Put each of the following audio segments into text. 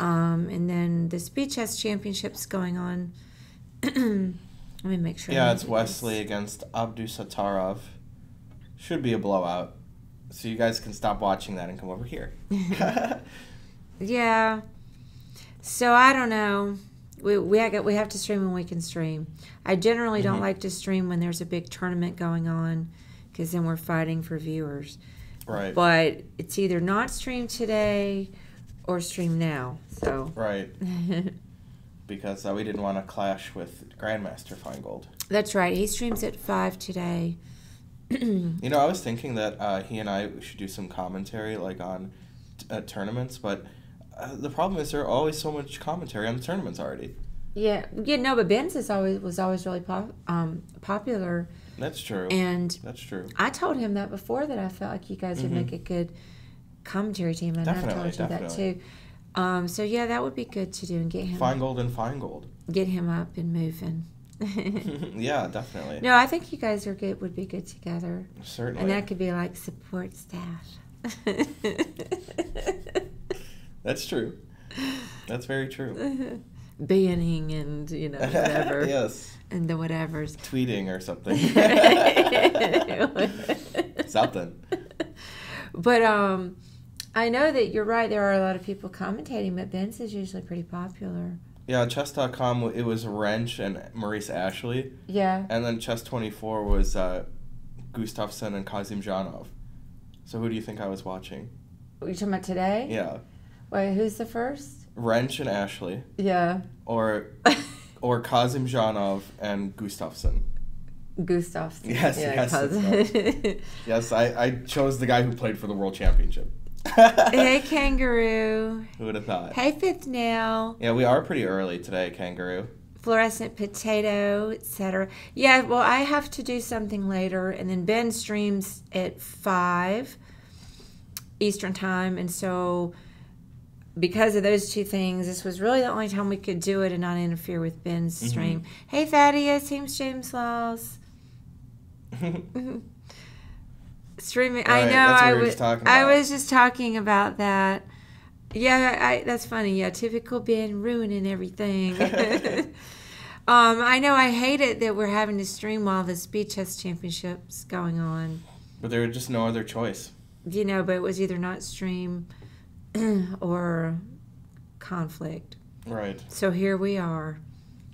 And then the Speed Chess Championships going on. Let me make sure. Yeah, it's Wesley against Abdusattorov. Should be a blowout. So you guys can stop watching that and come over here. Yeah. So I don't know. We have to stream when we can stream. I generally don't like to stream when there's a big tournament going on, because then we're fighting for viewers. Right. But it's either not stream today or stream now. So. Right. Because we didn't want to clash with Grandmaster Finegold. That's right. He streams at 5 today. You know, I was thinking that he and I should do some commentary like on tournaments, but the problem is there are always so much commentary on the tournaments already. Yeah, no, but Ben's was always really popular. That's true. And that's true. I told him that before, that I felt like you guys would make a good commentary team, and I told you that too. So yeah, that would be good to do, and get him Finegold up. And Finegold. Get him up and moving. Yeah, definitely. No, I think you guys are good. Would be good together. Certainly. And that could be like support staff. That's true. That's very true. Banning and whatever. Yes. And the whatevers. Tweeting or something. Something. But I know that you're right. There are a lot of people commentating, but Ben's is usually pretty popular. Yeah, Chess.com, it was Rensch and Maurice Ashley. Yeah. And then Chess24 was Gustafsson and Kasimdzhanov. So who do you think I was watching? You're talking about today? Yeah. Wait, who's the first? Rensch and Ashley. Yeah. Or Kasimdzhanov and Gustafsson. Gustafsson. Yes, yeah, yes. Yes, I chose the guy who played for the World Championship. Hey, Kangaroo. Who would have thought? Hey, Fifth Nail. Yeah, we are pretty early today, Kangaroo. Fluorescent Potato, etc. Yeah, well, I have to do something later, and then Ben streams at 5 Eastern Time, and so because of those two things, this was really the only time we could do it and not interfere with Ben's stream. Hey, Thaddeus, Teams James Laws. Streaming. Right, I know. I was just talking about that. Yeah, that's funny. Yeah, typical Ben ruining everything. I know. I hate it that we're having to stream while the Speed Chess Championship's going on. But there was just no other choice. You know, but it was either not stream or conflict. Right. So here we are.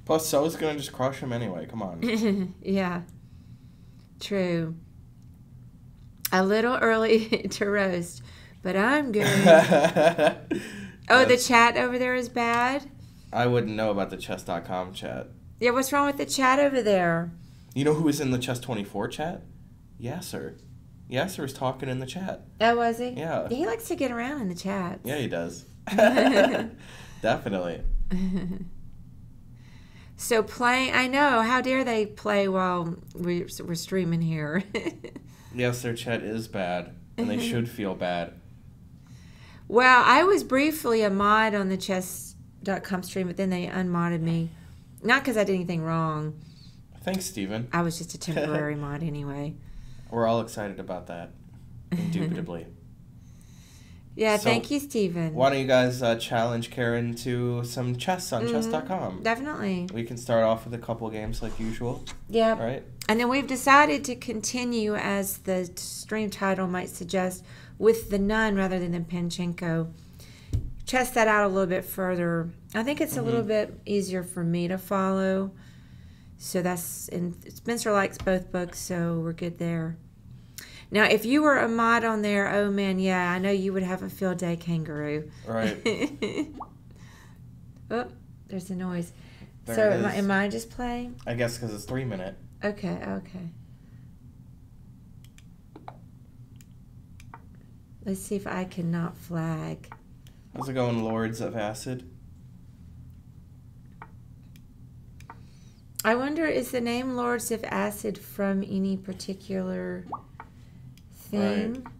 Plus, so is gonna just crush him anyway. Come on. Yeah. True. A little early to roast, but I'm good. Oh, the chat over there is bad? I wouldn't know about the Chess.com chat. Yeah, what's wrong with the chat over there? You know who was in the Chess24 chat? Yasser. Yasser was talking in the chat. Oh, was he? Yeah. He likes to get around in the chat. Yeah, he does. Definitely. So playing, I know, how dare they play while we're streaming here. Yes, their chat is bad, and they should feel bad. Well, I was briefly a mod on the Chess.com stream, but then they unmodded me. Not because I did anything wrong. Thanks, Steven. I was just a temporary mod anyway. We're all excited about that, indubitably. Yeah, so, thank you, Steven. Why don't you guys challenge Karen to some chess on chess.com? Definitely. We can start off with a couple games like usual. Yeah. Right? And then we've decided to continue, as the stream title might suggest, with the Nunn rather than the Panchenko. Chest that out a little bit further. I think it's a little bit easier for me to follow. So that's, and Spencer likes both books, so we're good there. Now, if you were a mod on there, oh man, yeah, I know you would have a field day, Kangaroo. Right. Oh, there's a noise. There so am I just playing? I guess because it's 3 minute. Okay, okay. Let's see if I cannot flag. How's it going, Lords of Acid? I wonder, is the name Lords of Acid from any particular thing? Right.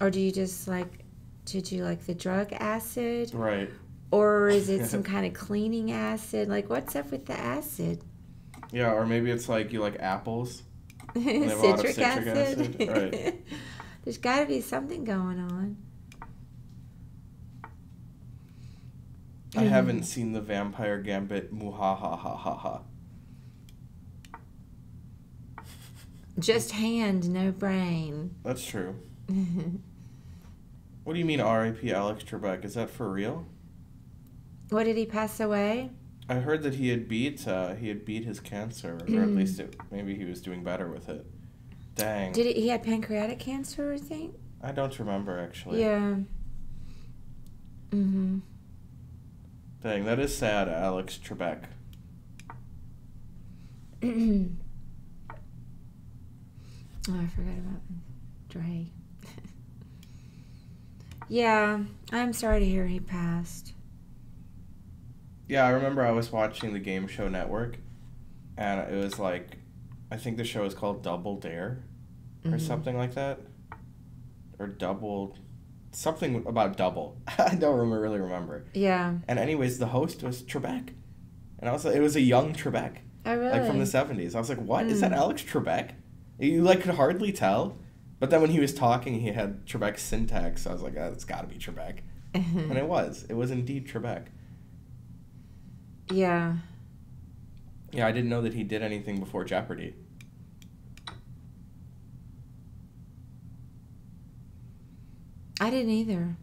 Or do you just like, did you like the drug acid? Right. Or is it some kind of cleaning acid? Like, what's up with the acid? Yeah, or maybe it's like you like apples. citric acid. Right. There's got to be something going on. I haven't seen the Vampire Gambit. Muhahahaha. Just hand, no brain. That's true. What do you mean R.I.P. Alex Trebek? Is that for real? What, did he pass away? I heard that he had beat his cancer, or at least maybe he was doing better with it. Dang. Did he had pancreatic cancer, I think? I don't remember, actually. Yeah. Mm-hmm. Dang, that is sad, Alex Trebek. Oh, I forgot about Dre. Yeah, I'm sorry to hear he passed. Yeah, I remember I was watching the Game Show Network, and it was like, I think the show is called Double Dare, or something like that. Or Double... something about double. I don't really remember. Yeah. And anyways, the host was Trebek. And I was like, it was a young Trebek. Oh, really? Like, from the 70s. I was like, what? Is that Alex Trebek? You, like, could hardly tell. But then when he was talking, he had Trebek's syntax. So I was like, oh, it's got to be Trebek. And it was. It was indeed Trebek. Yeah. Yeah, I didn't know that he did anything before Jeopardy. I didn't either.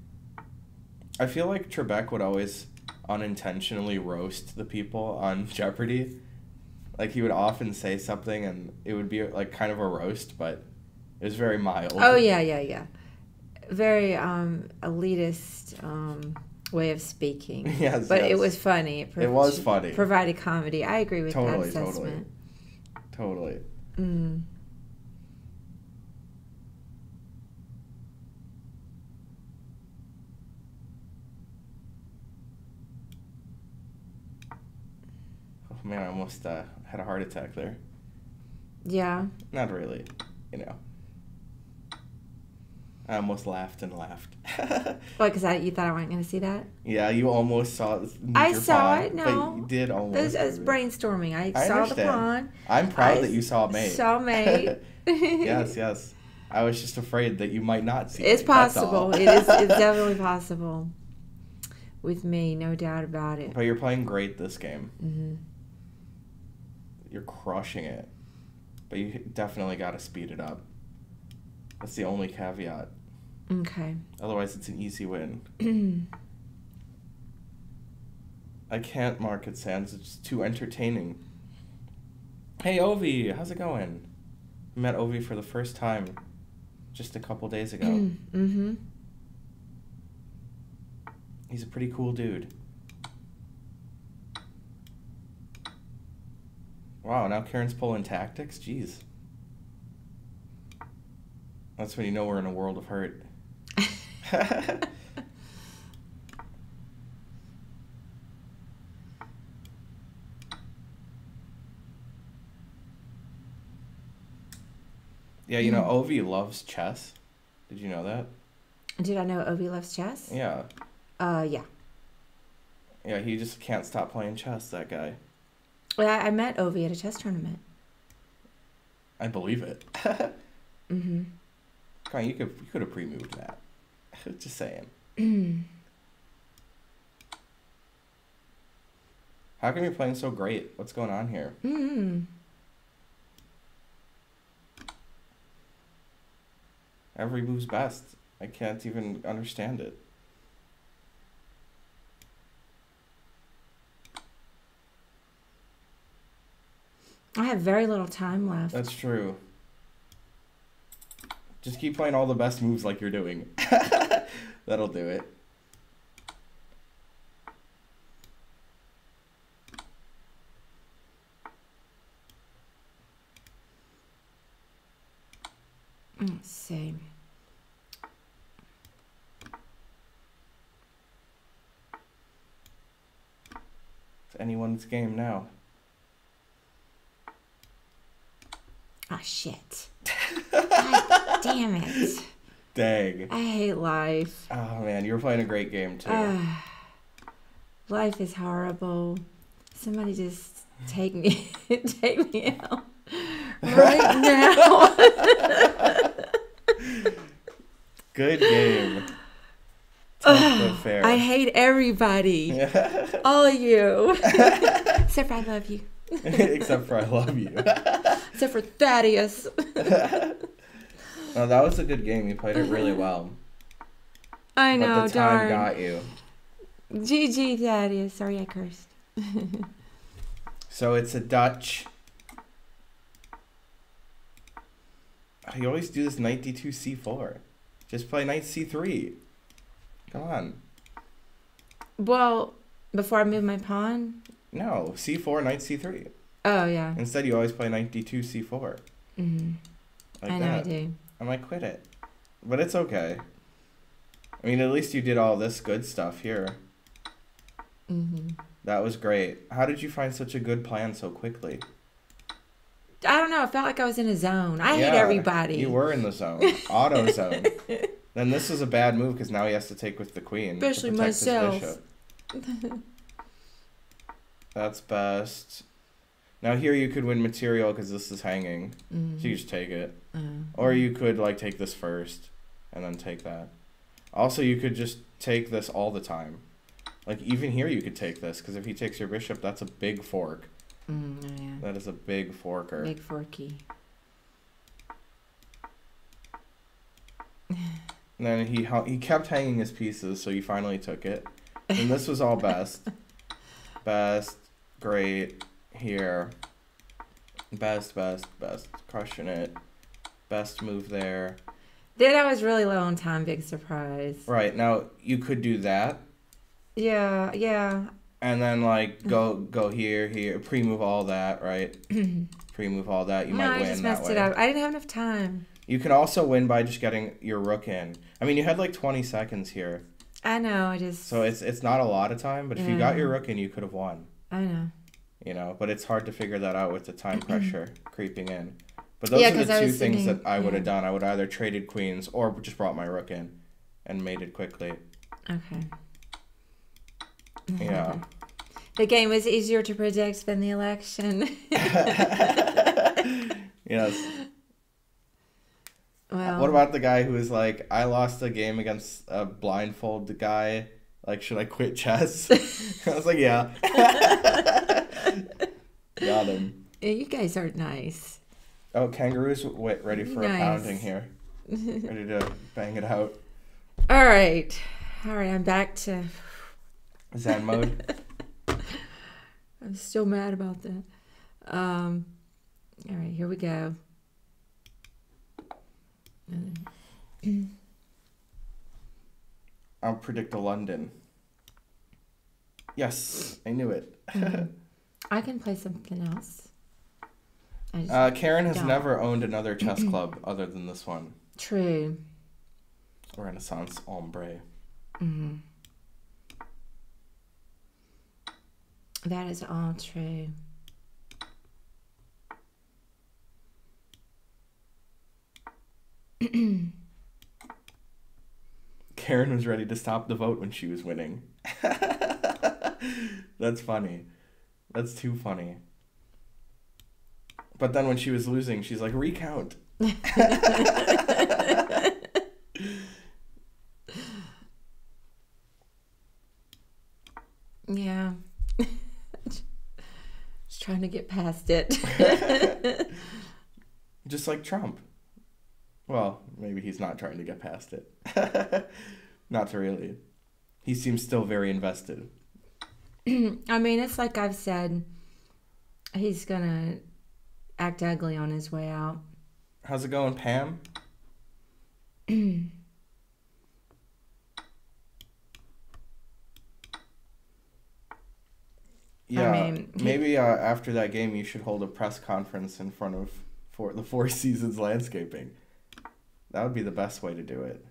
I feel like Trebek would always unintentionally roast the people on Jeopardy. Like, he would often say something, and it would be, like, kind of a roast, but it was very mild. Oh, yeah, yeah, yeah. Very elitist way of speaking. Yes, but yes. It was funny. It was funny. Provided comedy. I agree with that assessment. Totally. Mm. Man, I almost had a heart attack there. Yeah. Not really, you know. I almost laughed and laughed. What, because you thought I wasn't going to see that? Yeah, you almost saw it. I saw it, no. But you did almost. It was brainstorming. I saw understand. The pond. I'm proud that you saw May. Saw May. Yes, yes. I was just afraid that you might not see it. It's possible. It's definitely possible. With me, no doubt about it. But you're playing great this game. Mm-hmm. You're crushing it, but you definitely got to speed it up. That's the only caveat. Okay. Otherwise, it's an easy win. I can't mark it, Sans. It's too entertaining. Hey, Ovi, how's it going? I met Ovi for the first time just a couple days ago. Mm-hmm. He's a pretty cool dude. Wow, now Karen's pulling tactics? Jeez. That's when you know we're in a world of hurt. Yeah, you know, Ovi loves chess. Did you know that? Did I know Ovi loves chess? Yeah. Yeah. Yeah, he just can't stop playing chess, that guy. Well, I met Ovi at a chess tournament. I believe it. Mm-hmm. Come on, you could have pre-moved that. Just saying. How come you're playing so great? What's going on here? Mm-hmm. Every move's best. I can't even understand it. I have very little time left. That's true. Just keep playing all the best moves like you're doing. That'll do it. Let's see. It's anyone's game now. Ah, oh, shit. God damn it. Dang. I hate life. Oh, man. You were playing a great game, too. Life is horrible. Somebody just take me, take me out right now. Good game. Ugh, fair. I hate everybody. All of you. Except for I love you. Except for I love you. Except for Thaddeus. No, that was a good game. You played it really well. I know, darn. But the time got you. GG, Thaddeus. Sorry I cursed. So it's a Dutch. You always do this knight d2 c4. Just play knight c3. Come on. Well, before I move my pawn? No, c4, knight c3. Oh, yeah. Instead, you always play knight d2 c4. Mm-hmm. Like I know that. I do. I might quit it. But it's okay. I mean, at least you did all this good stuff here. Mm-hmm. That was great. How did you find such a good plan so quickly? I don't know. It felt like I was in a zone. I hate everybody. You were in the zone. Auto zone. Then this is a bad move because now he has to take with the queen. Especially myself. That's best. Now here you could win material because this is hanging. Mm-hmm. So you just take it. Or you could like take this first and then take that. Also, you could just take this all the time. Like, even here you could take this, because if he takes your bishop, that's a big fork. Yeah. That is a big forker. Big forky. And then he kept hanging his pieces, so you finally took it. And this was all best. Best, great, here. Best, best, best. Crushing it. Best move there. Then I was really low on time, big surprise. Right, now you could do that. Yeah, yeah. And then like go here, pre-move all that, right? Pre-move all that. You might win that way. I just messed it up. I didn't have enough time. You can also win by just getting your rook in. I mean, you had like 20 seconds here. I know, I just... So it's not a lot of time, but if you got your rook in, you could have won. I know. You know, but it's hard to figure that out with the time pressure creeping in. But those are the two things that I would have done. I would either traded queens or just brought my rook in and made it quickly. Okay. Yeah. The game was easier to predict than the election. Yes. Well, what about the guy who was like, I lost a game against a blindfold guy. Like, should I quit chess? I was like, yeah. Got him. You guys are nice. Oh, Kangaroo's ready for a pounding here. Ready to bang it out. All right. All right, I'm back to... Zen mode. I'm still mad about that. All right, here we go. I'll predict a London. Yes, I knew it. I can play something else. Karen has never owned another chess club other than this one. True. Renaissance Ombre. Mm-hmm. That is all true. Karen was ready to stop the vote when she was winning. That's funny. That's too funny. But then when she was losing, she's like, recount. Yeah. Trying to get past it. Just like Trump. Well, maybe he's not trying to get past it. Not really. He seems still very invested. I mean, it's like I've said, he's gonna act ugly on his way out. How's it going, Pam? Yeah, I mean, maybe after that game you should hold a press conference in front of the Four Seasons Landscaping. That would be the best way to do it.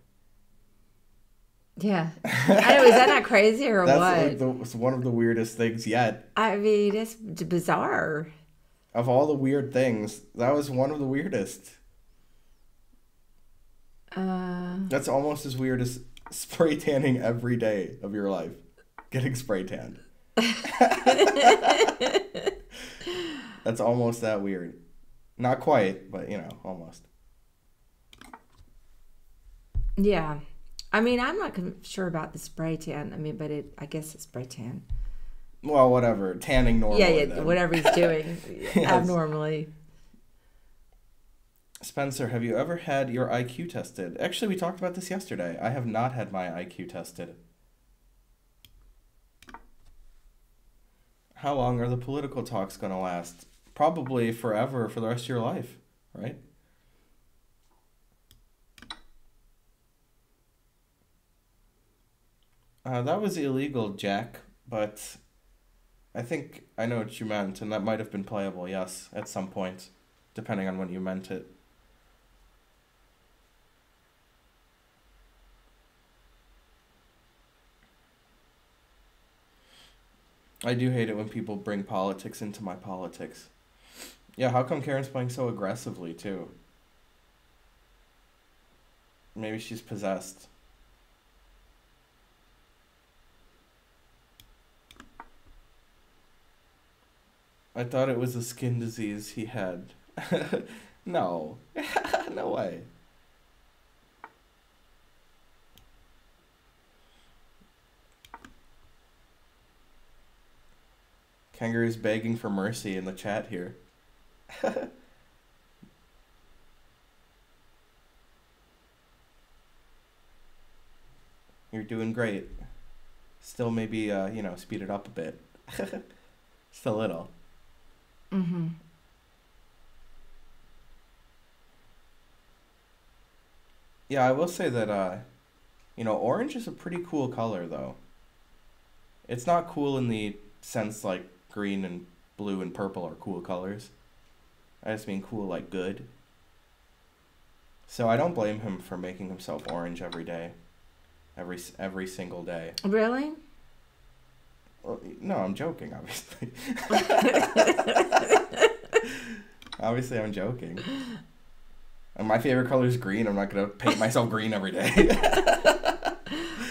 Yeah. I know, is that not crazy or what? That's like one of the weirdest things yet. I mean, it's bizarre. Of all the weird things, that was one of the weirdest. That's almost as weird as spray tanning every day of your life. Getting spray tanned. That's almost that weird. Not quite, but you know, almost. Yeah. I mean, I'm not sure about the spray tan. I mean, but I guess it's spray tan. Well, whatever. Tanning normally. Yeah, yeah, then. Whatever he's doing yes. abnormally. Spencer, have you ever had your IQ tested? Actually, we talked about this yesterday. I have not had my IQ tested. How long are the political talks going to last? Probably forever, for the rest of your life, right? That was illegal, Jack, but I think I know what you meant, and that might have been playable, yes, at some point, depending on when you meant it. I do hate it when people bring politics into my politics. Yeah, how come Karen's playing so aggressively, too? Maybe she's possessed. I thought it was a skin disease he had. No. No way. Kangaroo's begging for mercy in the chat here. You're doing great. Still maybe, you know, speed it up a bit. Just a little. Mm-hmm. Yeah, I will say that, you know, orange is a pretty cool color, though. It's not cool in the sense, like, green and blue and purple are cool colors. I just mean cool like good. So I don't blame him for making himself orange every day. Every single day. Really? Well, no, I'm joking, obviously. Obviously, I'm joking. And my favorite color is green. I'm not going to paint myself green every day.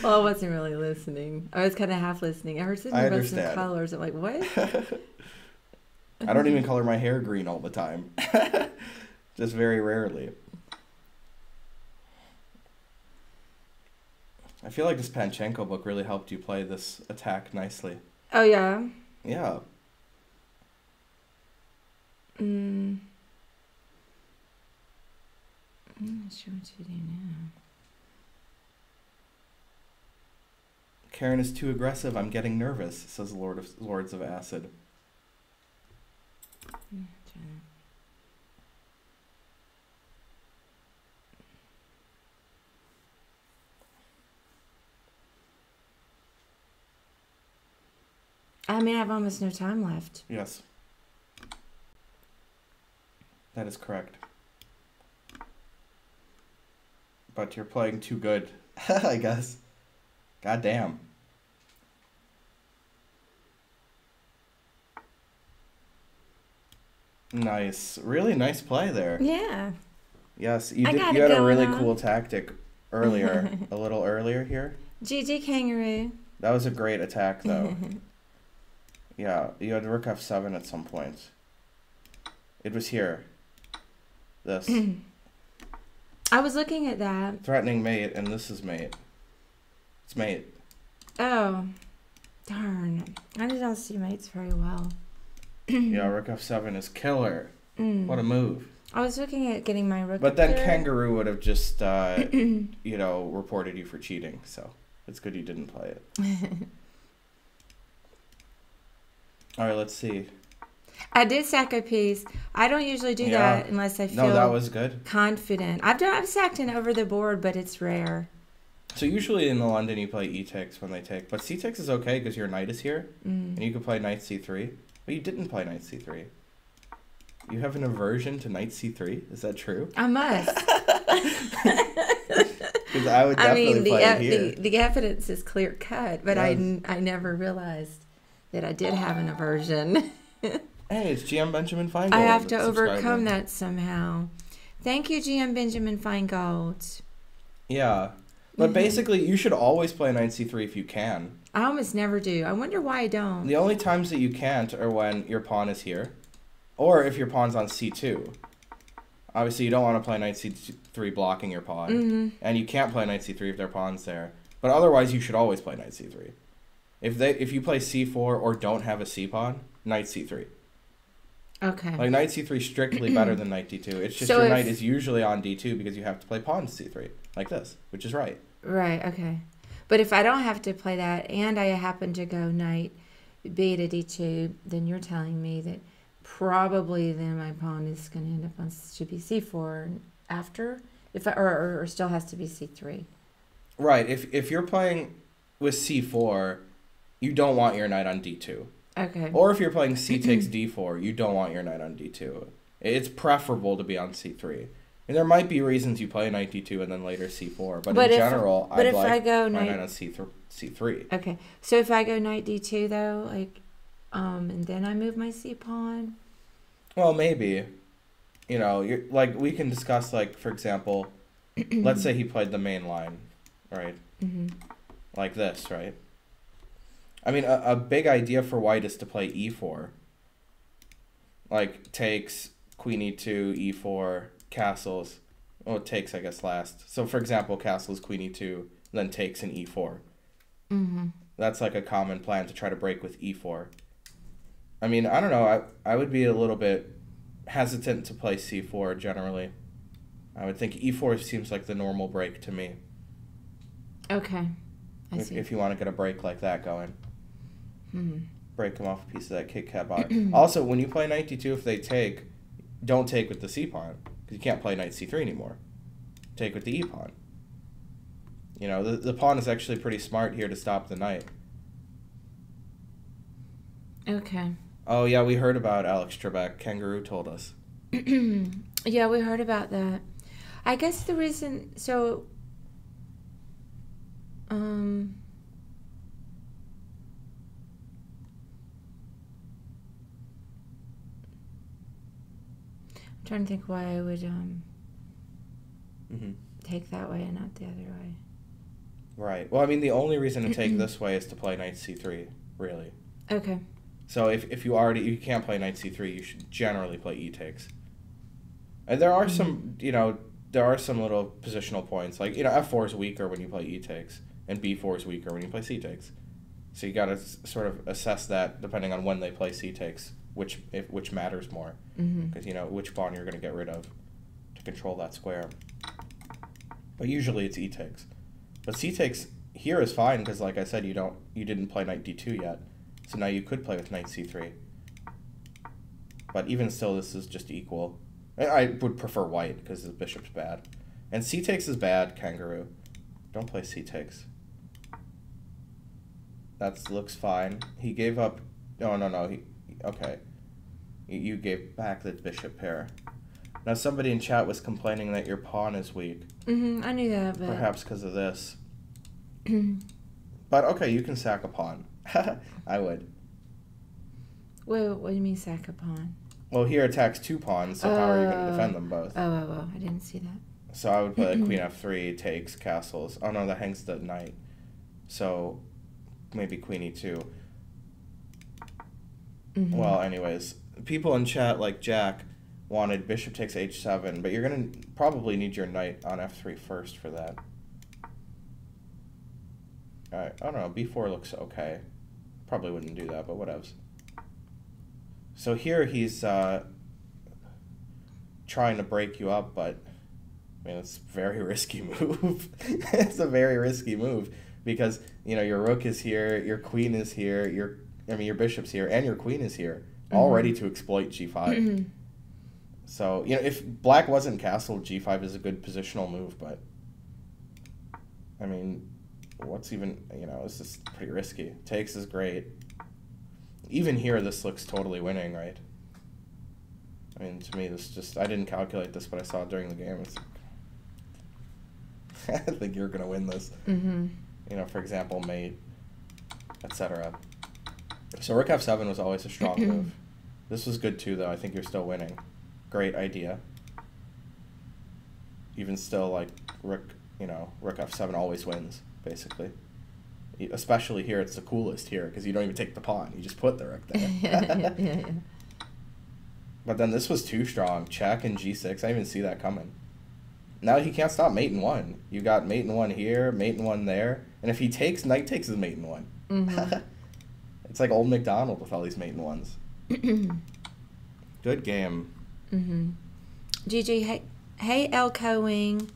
Well, I wasn't really listening. I was kind of half listening. I heard something about some colors. I'm like, what? I don't even color my hair green all the time. Just very rarely. I feel like this Panchenko book really helped you play this attack nicely. Oh, yeah? Yeah. Mm. I'm not sure what to do now. Karen is too aggressive. I'm getting nervous, says Lords of Acid. I mean, I have almost no time left. Yes. That is correct. But you're playing too good, I guess. God damn. Nice. Really nice play there. Yeah. Yes, you had a really cool tactic earlier, a little earlier here. GG, Kangaroo. That was a great attack, though. Yeah, you had rook f7 at some point. It was here. This. I was looking at that. Threatening mate, and this is mate. It's mate. Oh, darn. I don't see mates very well. Yeah, rook f7 is killer. Mm. What a move. I was looking at getting my rook. But then there. Kangaroo would have just, you know, reported you for cheating. So it's good you didn't play it. All right, let's see. I did sack a piece. I don't usually do that unless I feel that was good. Confident. I've sacked an over the board, but it's rare. So usually in the London you play e takes when they take, but c takes is okay because your knight is here, and you can play knight c3. But you didn't play knight c3. You have an aversion to knight c3. Is that true? I must. Because I would definitely play it here. The evidence is clear cut, but yes. I never realized that I did have an aversion. Hey, it's GM Benjamin Finegold. I have to overcome that somehow. Thank you, GM Benjamin Finegold. Yeah. But basically, you should always play knight c3 if you can. I almost never do. I wonder why I don't. The only times that you can't are when your pawn is here, or if your pawn's on c2. Obviously, you don't want to play knight c3 blocking your pawn. Mm-hmm. And you can't play knight c3 if their pawn's there. But otherwise, you should always play knight c3. If you play c4 or don't have a c pawn, knight c3. Okay. Like, knight c3 strictly better than knight d2. It's just so your knight is usually on d2 because you have to play pawn c3, like this, which is right. Right, okay. But if I don't have to play that and I happen to go knight b to d2, then you're telling me that probably then my pawn is going to end up on should be c4 after, if I, or still has to be c3. Right. If you're playing with c4, you don't want your knight on d2. Okay. Or if you're playing c takes d4, you don't want your knight on d2. It's preferable to be on c3. And there might be reasons you play knight d2 and then later c4, but in general, I'd like my knight on c3. Okay. So if I go knight d2 though, like, and then I move my c pawn. Well, maybe, you know, you're like we can discuss like for example, let's say he played the main line, right? Mm-hmm. Like this, right? I mean, a big idea for white is to play e4. Like, takes, queen e2, e4, castles. Oh, well, takes, I guess, last. So, for example, castles, queen e2, then takes and e4. Mm-hmm. That's, like, a common plan to try to break with e4. I mean, I don't know. I would be a little bit hesitant to play c4, generally. I would think e4 seems like the normal break to me. Okay. I see. If you want to get a break like that going. Mm-hmm. Break them off a piece of that Kit Kat bar. Also, when you play knight d2, if they take, don't take with the c pawn, because you can't play knight c3 anymore. Take with the e pawn. You know, the pawn is actually pretty smart here to stop the knight. Okay. Oh, yeah, we heard about Alex Trebek. Kangaroo told us. Yeah, we heard about that. I guess the reason... So... I'm trying to think why I would take that way and not the other way. Right. Well, I mean, the only reason to take this way is to play knight c3, really. Okay. So if you already you can't play knight c3, you should generally play e takes. And there are some, you know, there are some little positional points like, you know, f4 is weaker when you play e takes. And b4 is weaker when you play c takes, so you gotta sort of assess that depending on when they play c takes, which matters more, because you know which pawn you're gonna get rid of to control that square. But usually it's e takes, but c takes here is fine because like I said, you didn't play knight d2 yet, so now you could play with knight c3. But even still, this is just equal. I would prefer white because the bishop's bad, and c takes is bad. Kangaroo, don't play c takes. That looks fine. He gave up... No, no, no. He, okay. You gave back the bishop pair. Now, somebody in chat was complaining that your pawn is weak. Mm-hmm, I knew that, but... Perhaps because of this. But, okay, you can sack a pawn. I would. Wait, what do you mean sack a pawn? Well, here attacks two pawns, so how are you going to defend them both? Oh, I didn't see that. So I would play like queen f3, takes, castles. Oh, no, that hangs the knight. So... Maybe queen e2. Well, anyways, people in chat like Jack wanted bishop takes h7, but you're going to probably need your knight on f3 first for that. All right, I don't know, b4 looks okay. Probably wouldn't do that, but whatevs. So here he's trying to break you up, but I mean, it's a very risky move. It's a very risky move. Because, you know, your rook is here, your queen is here, your bishop's here, and your queen is here, all ready to exploit g5. So, you know, if black wasn't castled, g5 is a good positional move, but, I mean, what's even, you know, this is pretty risky. Takes is great. Even here, this looks totally winning, right? I mean, to me, this just, I didn't calculate this, but I saw it during the game. It's, I think you're going to win this. You know, for example, mate, etc. So rook f7 was always a strong move. This was good too, though. I think you're still winning. Great idea. Even still, like, rook, you know, rook f7 always wins, basically. Especially here, it's the coolest here, because you don't even take the pawn. You just put the rook there. But then this was too strong. Check and G6. I didn't even see that coming. Now he can't stop mate and one. You got mate and one here, mate and one there. And if he takes, knight takes his mate and one. Mm-hmm. It's like old McDonald with all these mate and ones. Good game. Mm-hmm. GG. Hey Elcoing.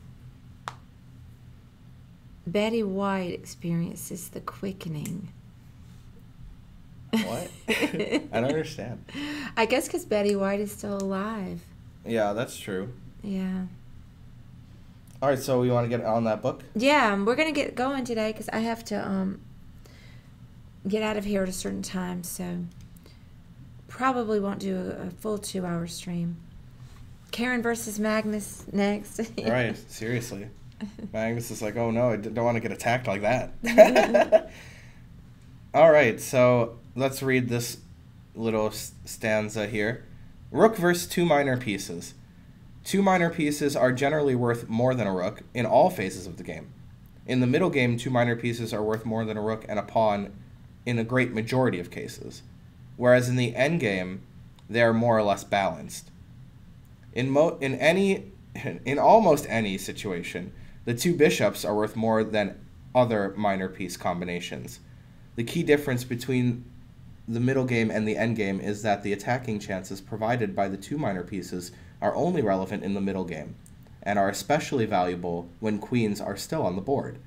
Betty White experiences the quickening. What? I don't understand. I guess because Betty White is still alive. Yeah, that's true. Yeah. All right, so we want to get on that book? Yeah, we're going to get going today because I have to get out of here at a certain time, so probably won't do a full 2-hour stream. Karen versus Magnus next. Right, seriously. Magnus is like, oh, no, I don't want to get attacked like that. All right, so let's read this little stanza here. Rook versus two minor pieces. Two minor pieces are generally worth more than a rook in all phases of the game. In the middle game, two minor pieces are worth more than a rook and a pawn in a great majority of cases, whereas in the end game, they are more or less balanced. In almost any situation, the two bishops are worth more than other minor piece combinations. The key difference between the middle game and the end game is that the attacking chances provided by the two minor pieces are only relevant in the middle game, and are especially valuable when queens are still on the board.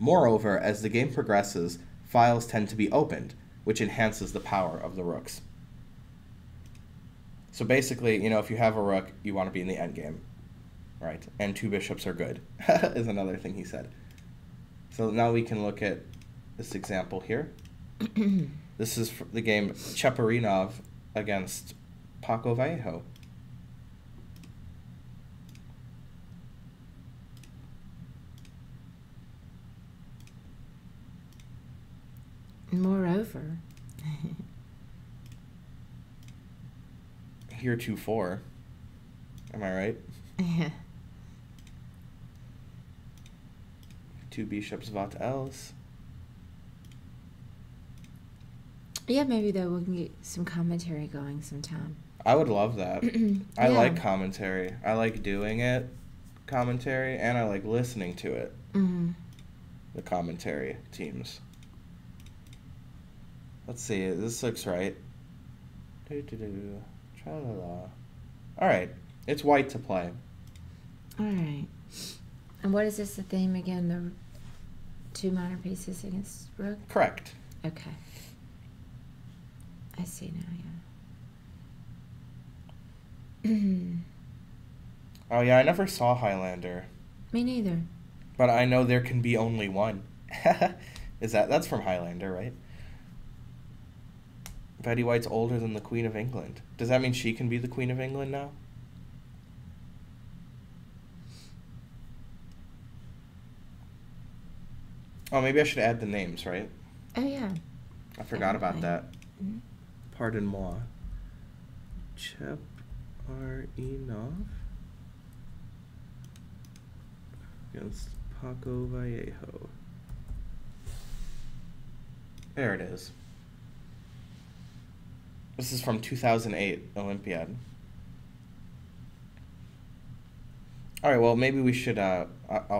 Moreover, as the game progresses, files tend to be opened, which enhances the power of the rooks. So basically, you know, if you have a rook, you want to be in the end game, right? And two bishops are good, is another thing he said. So now we can look at this example here. This is the game Cheparinov against Paco Vallejo. Moreover, heretofore, am I right? Yeah. Two bishops, what else? Yeah, maybe though we can get some commentary going sometime. I would love that. I like commentary. I like doing it, commentary, and I like listening to it. Mm-hmm. The commentary teams. Let's see. This looks right. Do-do-do. Tra-la-la. All right. It's white to play. All right. And what is this, the theme again? The two minor pieces against rook? Correct. Okay. I see now, yeah. Oh, yeah. I never saw Highlander. Me neither. But I know there can be only one. Is that's from Highlander, right? Betty White's older than the Queen of England. Does that mean she can be the Queen of England now? Oh, maybe I should add the names, right? Oh, yeah. I forgot about that. Mm-hmm. Pardon moi. Cheparinov against Paco Vallejo. There it is. This is from 2008 Olympiad. All right, well, maybe we should, I'll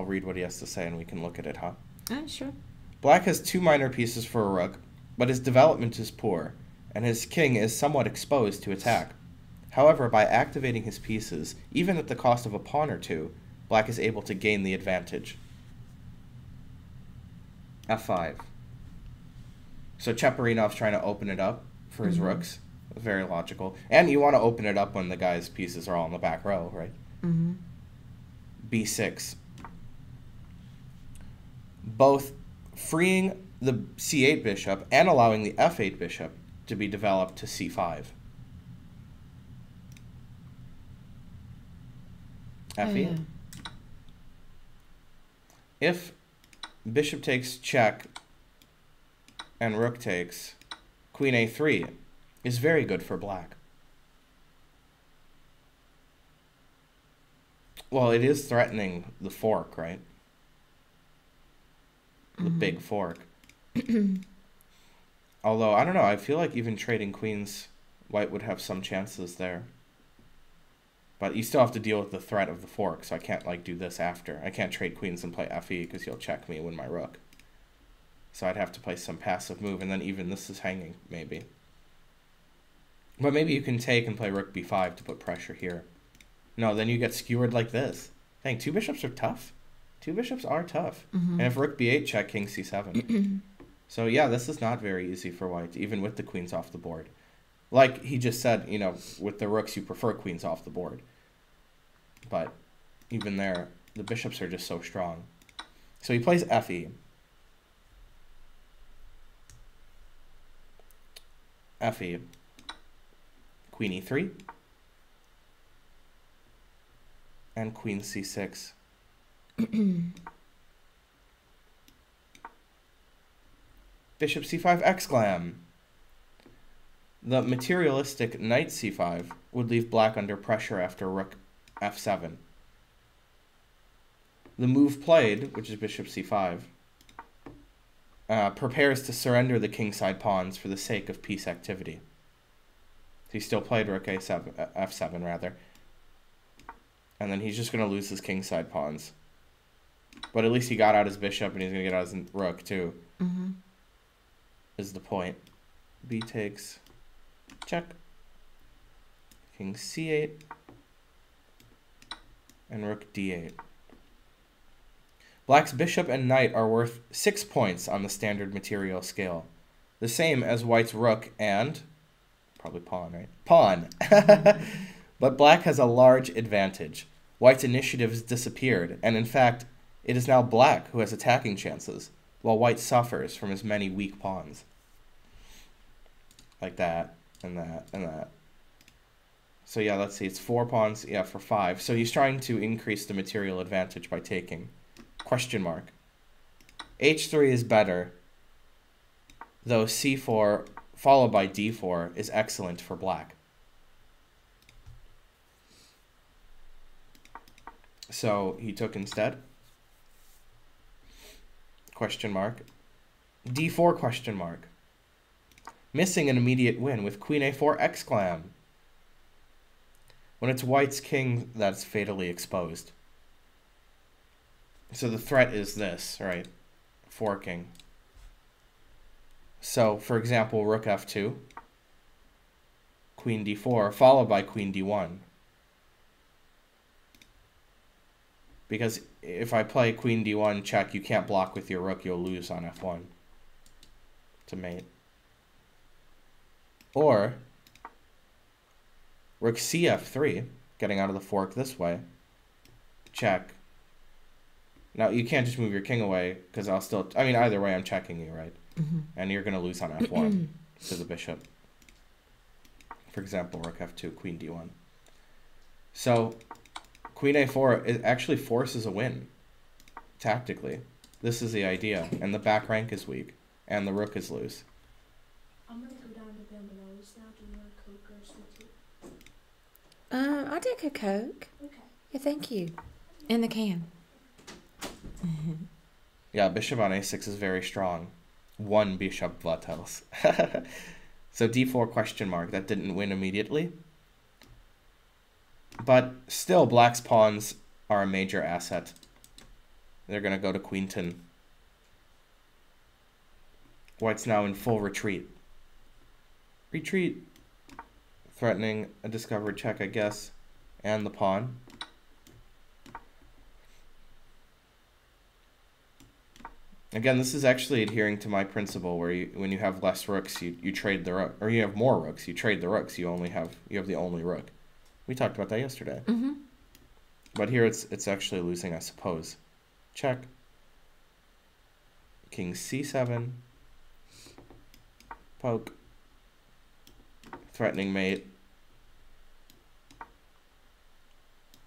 read what he has to say and we can look at it, huh? I'm sure. Black has two minor pieces for a rook, but his development is poor, and his king is somewhat exposed to attack. However, by activating his pieces, even at the cost of a pawn or two, Black is able to gain the advantage. F5. So Cheparinov's trying to open it up for his rooks. Very logical. And you want to open it up when the guy's pieces are all in the back row, right? Mm-hmm. B6. Both freeing the C8 bishop and allowing the F8 bishop to be developed to C5. F8. Oh, yeah. If bishop takes check and rook takes, Queen A3 is very good for Black. Well, it is threatening the fork, right? The big fork. Although, I don't know, I feel like even trading queens, White would have some chances there. But you still have to deal with the threat of the fork, so I can't like do this after. I can't trade queens and play FE because he'll check me and win my rook. So I'd have to play some passive move, and then even this is hanging, maybe. But maybe you can take and play rook b5 to put pressure here. No, then you get skewered like this. Dang, two bishops are tough. Two bishops are tough. Mm-hmm. And if rook b8, check king c7. So yeah, this is not very easy for white, even with the queens off the board. Like he just said, you know, with the rooks, you prefer queens off the board. But even there, the bishops are just so strong. So he plays FE. FE, queen e3, and queen c6. Bishop c5, exclam. The materialistic knight c5 would leave black under pressure after rook f7. The move played, which is bishop c5, prepares to surrender the kingside pawns for the sake of peace activity. He still played rook a7, f7 rather, and then he's just going to lose his kingside pawns. But at least he got out his bishop, and he's going to get out his rook too. Mm-hmm. Is the point? B takes, check. King c8, and rook d8. Black's bishop and knight are worth 6 points on the standard material scale, the same as white's rook and, probably pawn, right? Pawn. But black has a large advantage. White's initiative has disappeared, and in fact, it is now black who has attacking chances, while white suffers from his many weak pawns. Like that, and that, and that. So yeah, let's see, it's 4 pawns, yeah, for 5. So he's trying to increase the material advantage by taking. Question mark. H3 is better, though C4 followed by D4 is excellent for black. So he took instead. Question mark. D4 question mark. Missing an immediate win with queen A4 exclam. When it's white's king, that's fatally exposed. So the threat is this, right? Forking. So, for example, rook f2, queen d4, followed by queen d1. Because if I play queen d1 check, you can't block with your rook, you'll lose on f1 to mate. Or rook cf3, getting out of the fork this way, check. Now, you can't just move your king away, because I'll still... I mean, either way, I'm checking you, right? Mm-hmm. And you're going to lose on f1 to the bishop. For example, rook f2, queen d1. So, queen a4 it actually forces a win, tactically. This is the idea. And the back rank is weak. And the rook is loose. I'm going to go down to Damljanović now. Do you want a Coke or something? I'll take a Coke. Okay. Yeah, thank you. In the can. Yeah, bishop on a6 is very strong. One bishop Vattels. So d4 question mark. That didn't win immediately. But still, black's pawns are a major asset. They're going to go to Queenton. White's now in full retreat. Retreat. Threatening a discovered check, I guess. And the pawn. Again, this is actually adhering to my principle where you, when you have less rooks, you trade the rook, or you have more rooks, you trade the rooks. You have the only rook. We talked about that yesterday. Mm-hmm. But here it's actually losing, I suppose. Check. King c7. Poke. Threatening mate.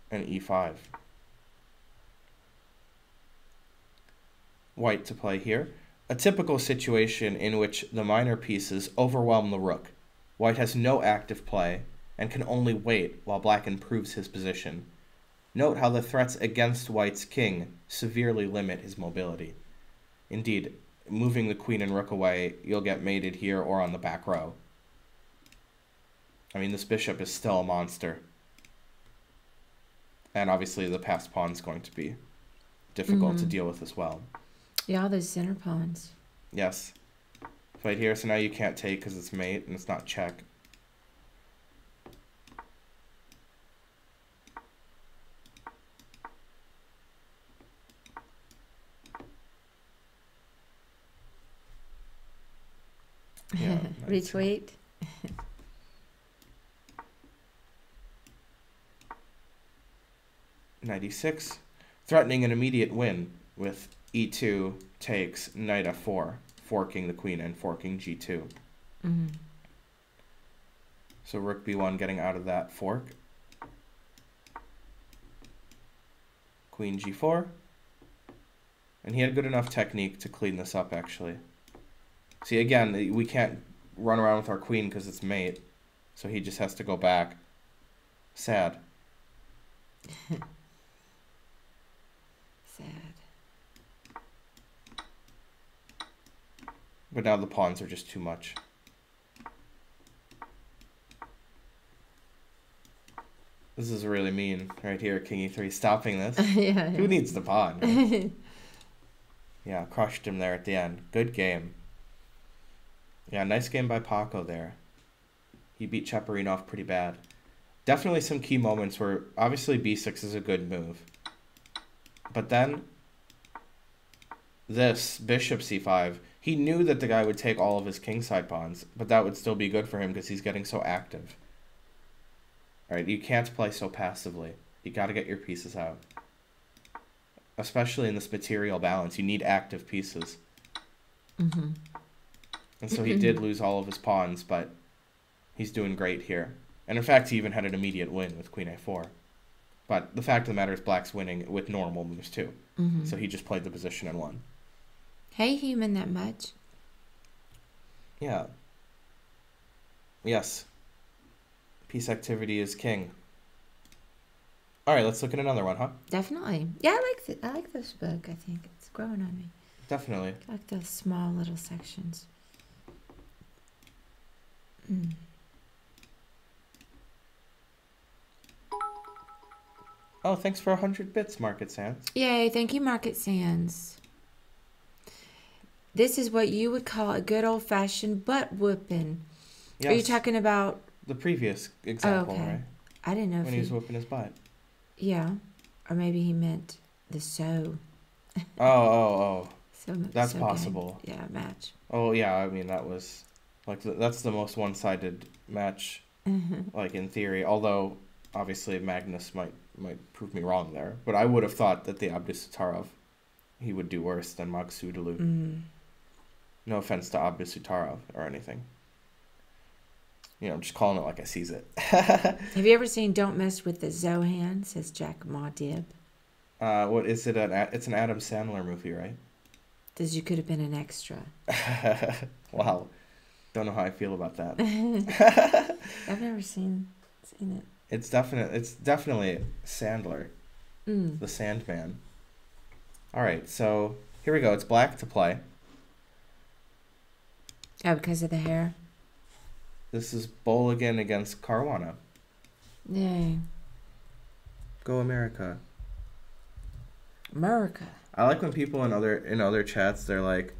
And e5. White to play here. A typical situation in which the minor pieces overwhelm the rook. White has no active play and can only wait while black improves his position. Note how the threats against white's king severely limit his mobility. Indeed, moving the queen and rook away, you'll get mated here or on the back row. I mean, this bishop is still a monster. And obviously the passed pawn is going to be difficult to deal with as well. Yeah, those center pawns. Yes. Right here, so now you can't take because it's mate and it's not check. Yeah, retweet. Knight e6, threatening an immediate win with e2 takes knight f4, forking the queen and forking g2. So rook b1 getting out of that fork. Queen g4. And he had good enough technique to clean this up, actually. See, again, we can't run around with our queen because it's mate. So he just has to go back. Sad. Sad. But now the pawns are just too much. This is really mean right here, King E3, stopping this. Yeah, who needs the pawn? Right? Yeah, crushed him there at the end. Good game. Yeah, nice game by Paco there. He beat Cheparinov pretty bad. Definitely some key moments where obviously B6 is a good move. But then this, bishop C5, he knew that the guy would take all of his kingside pawns, but that would still be good for him because he's getting so active. All right, you can't play so passively. You got to get your pieces out. Especially in this material balance, you need active pieces. And so he did lose all of his pawns, but he's doing great here. And in fact, he even had an immediate win with queen a4. But the fact of the matter is black's winning with normal moves too. So he just played the position and won. Hey, human that much. Yeah. Yes. Piece activity is king. All right, let's look at another one, huh? Definitely. Yeah, I like this book, I think. It's growing on me. Definitely. I like those small little sections. Oh, thanks for 100 bits, Market Sans. Yay, thank you, Market Sans. This is what you would call a good old-fashioned butt-whooping. Yes. Are you talking about... the previous example, oh, okay. Right? I didn't know when if he was whooping his butt. Yeah, or maybe he meant the so. Oh. So much. That's so possible. Good. Yeah, match. Oh, yeah, I mean, that was... like, that's the most one-sided match, like, in theory. Although, obviously, Magnus might prove me wrong there. But I would have thought that the Abdusattorov, he would do worse than Magsudaloo. No offense to Abdusattorov or anything. You know, I'm just calling it like I sees it. Have you ever seen Don't Mess With the Zohan, says Jack Ma Dib? What is it? It's an Adam Sandler movie, right? Says you could have been an extra. Wow. Don't know how I feel about that. I've never seen it. It's definitely Sandler, the Sandman. All right, so here we go. It's black to play. Oh, because of the hair. This is Bologan against Caruana. Yay! Go America. America. I like when people in other chats they're like,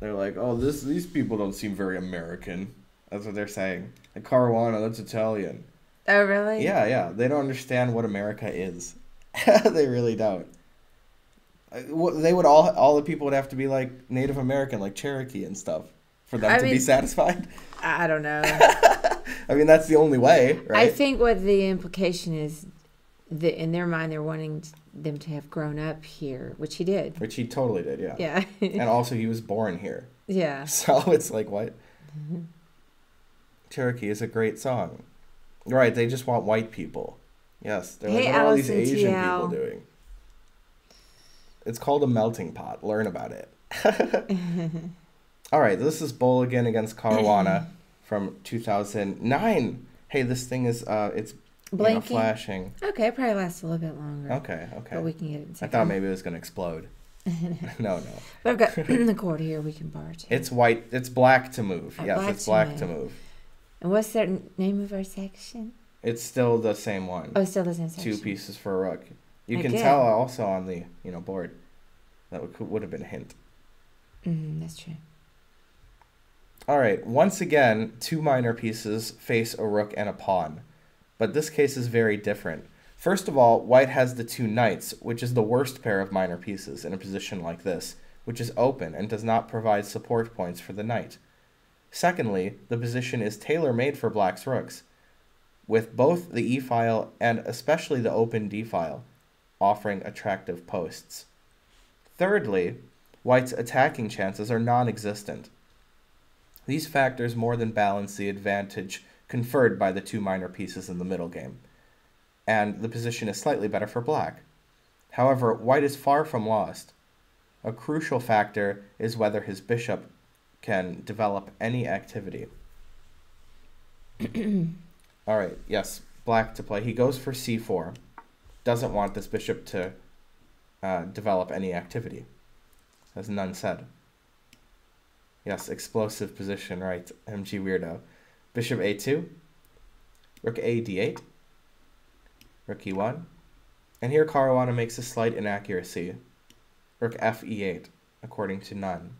oh, these people don't seem very American. That's what they're saying. Like, Caruana, that's Italian. Oh, really? Yeah. They don't understand what America is. They really don't. They would all the people would have to be, like, Native American, like Cherokee and stuff, for them to be satisfied. I don't know. I mean, that's the only way, right? I think what the implication is, that in their mind, they're wanting them to have grown up here, which he did. Which he totally did, yeah. Yeah. And also, he was born here. Yeah. So it's like, what? Cherokee is a great song. Right, they just want white people. Yes, they're like, hey, what are all these Asian people doing? It's called a melting pot. Learn about it. All right, this is Bologan against Caruana from 2009. Hey, this thing is, it's flashing. Okay, it probably lasts a little bit longer. Okay. But we can get it in second. I thought maybe it was going to explode. No. But I've got the cord here. We can borrow too. It's white. It's black to move. Yes, it's black to move. And what's the name of our section? It's still the same one. Oh, it's still the same section. Two pieces for a rook. You can tell also on the board. That would have been a hint. Mm-hmm, that's true. All right. Once again, two minor pieces face a rook and a pawn. But this case is very different. First of all, white has the two knights, which is the worst pair of minor pieces in a position like this, which is open and does not provide support points for the knight. Secondly, the position is tailor-made for black's rooks, with both the e-file and especially the open d-file offering attractive posts. Thirdly, white's attacking chances are non-existent. These factors more than balance the advantage conferred by the two minor pieces in the middle game, and the position is slightly better for black. However, white is far from lost. A crucial factor is whether his bishop can develop any activity. All right, yes, black to play. He goes for c4. Doesn't want this bishop to develop any activity, as Nunn said. Yes, explosive position, right, MG Weirdo. Bishop a2, rook a d8, rook e1, and here Caruana makes a slight inaccuracy, rook f e8, according to Nunn.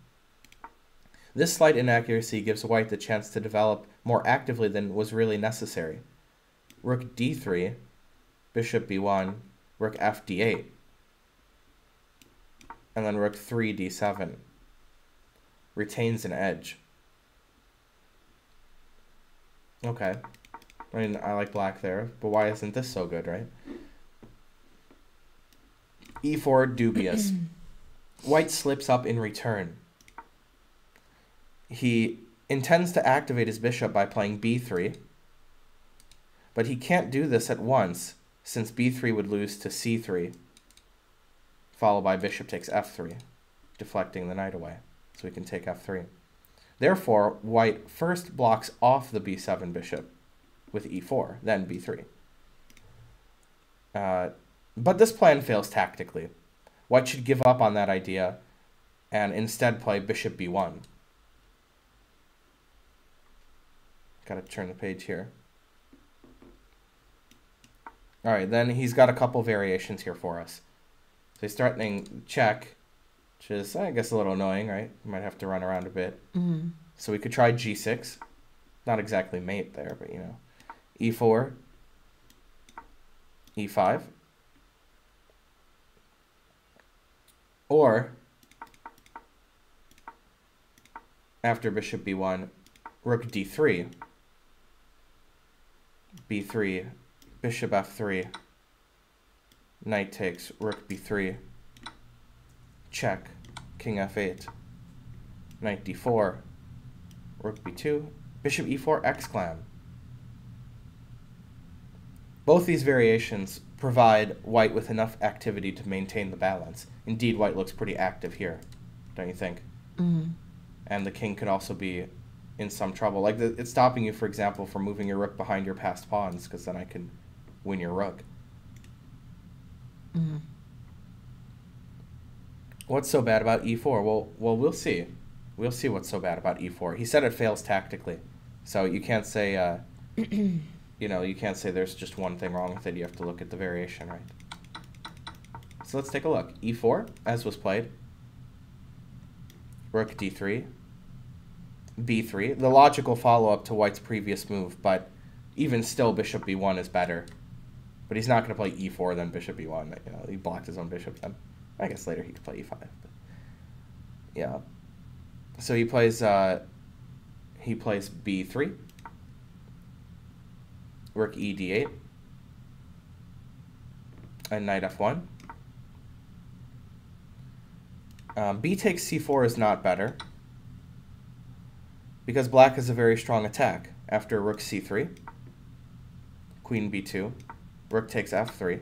This slight inaccuracy gives white the chance to develop more actively than was really necessary. Rook d3, bishop b1, rook f d8, and then rook 3 d7. Retains an edge. Okay. I mean, I like black there, but why isn't this so good, right? e4, dubious. White slips up in return. He intends to activate his bishop by playing b3, but he can't do this at once, since b3 would lose to c3, followed by bishop takes f3, deflecting the knight away, so we can take f3. Therefore, white first blocks off the b7 bishop with e4, then b3. But this plan fails tactically. White should give up on that idea and instead play bishop b1. Gotta turn the page here. All right, then he's got a couple variations here for us. So he's threatening check, which is, I guess, a little annoying, right? You might have to run around a bit. Mm-hmm. So we could try g6. Not exactly mate there, but, you know. e4, e5. Or, after bishop b1, rook d3, b3, bishop f3, knight takes, rook b3, check, king f8, knight d4, rook b2, bishop e4, exclam. Both these variations provide white with enough activity to maintain the balance. Indeed, white looks pretty active here, don't you think? Mm-hmm. And the king could also be in some trouble. Like, it's stopping you, for example, from moving your rook behind your passed pawns, because then I can win your rook. Mm-hmm. What's so bad about e4? Well, we'll see. We'll see what's so bad about e4. He said it fails tactically, so you can't say, you can't say there's just one thing wrong with it. You have to look at the variation, right? So let's take a look. e4, as was played. Rook d3. b3, the logical follow-up to white's previous move, but even still bishop b1 is better. But he's not going to play e4, then bishop b1. You know, he blocked his own bishop then. I guess later he could play e5. But yeah. So he plays b3, rook e d8, and knight f1. B takes c4 is not better, because black has a very strong attack. After rook c3, queen b2, rook takes f3,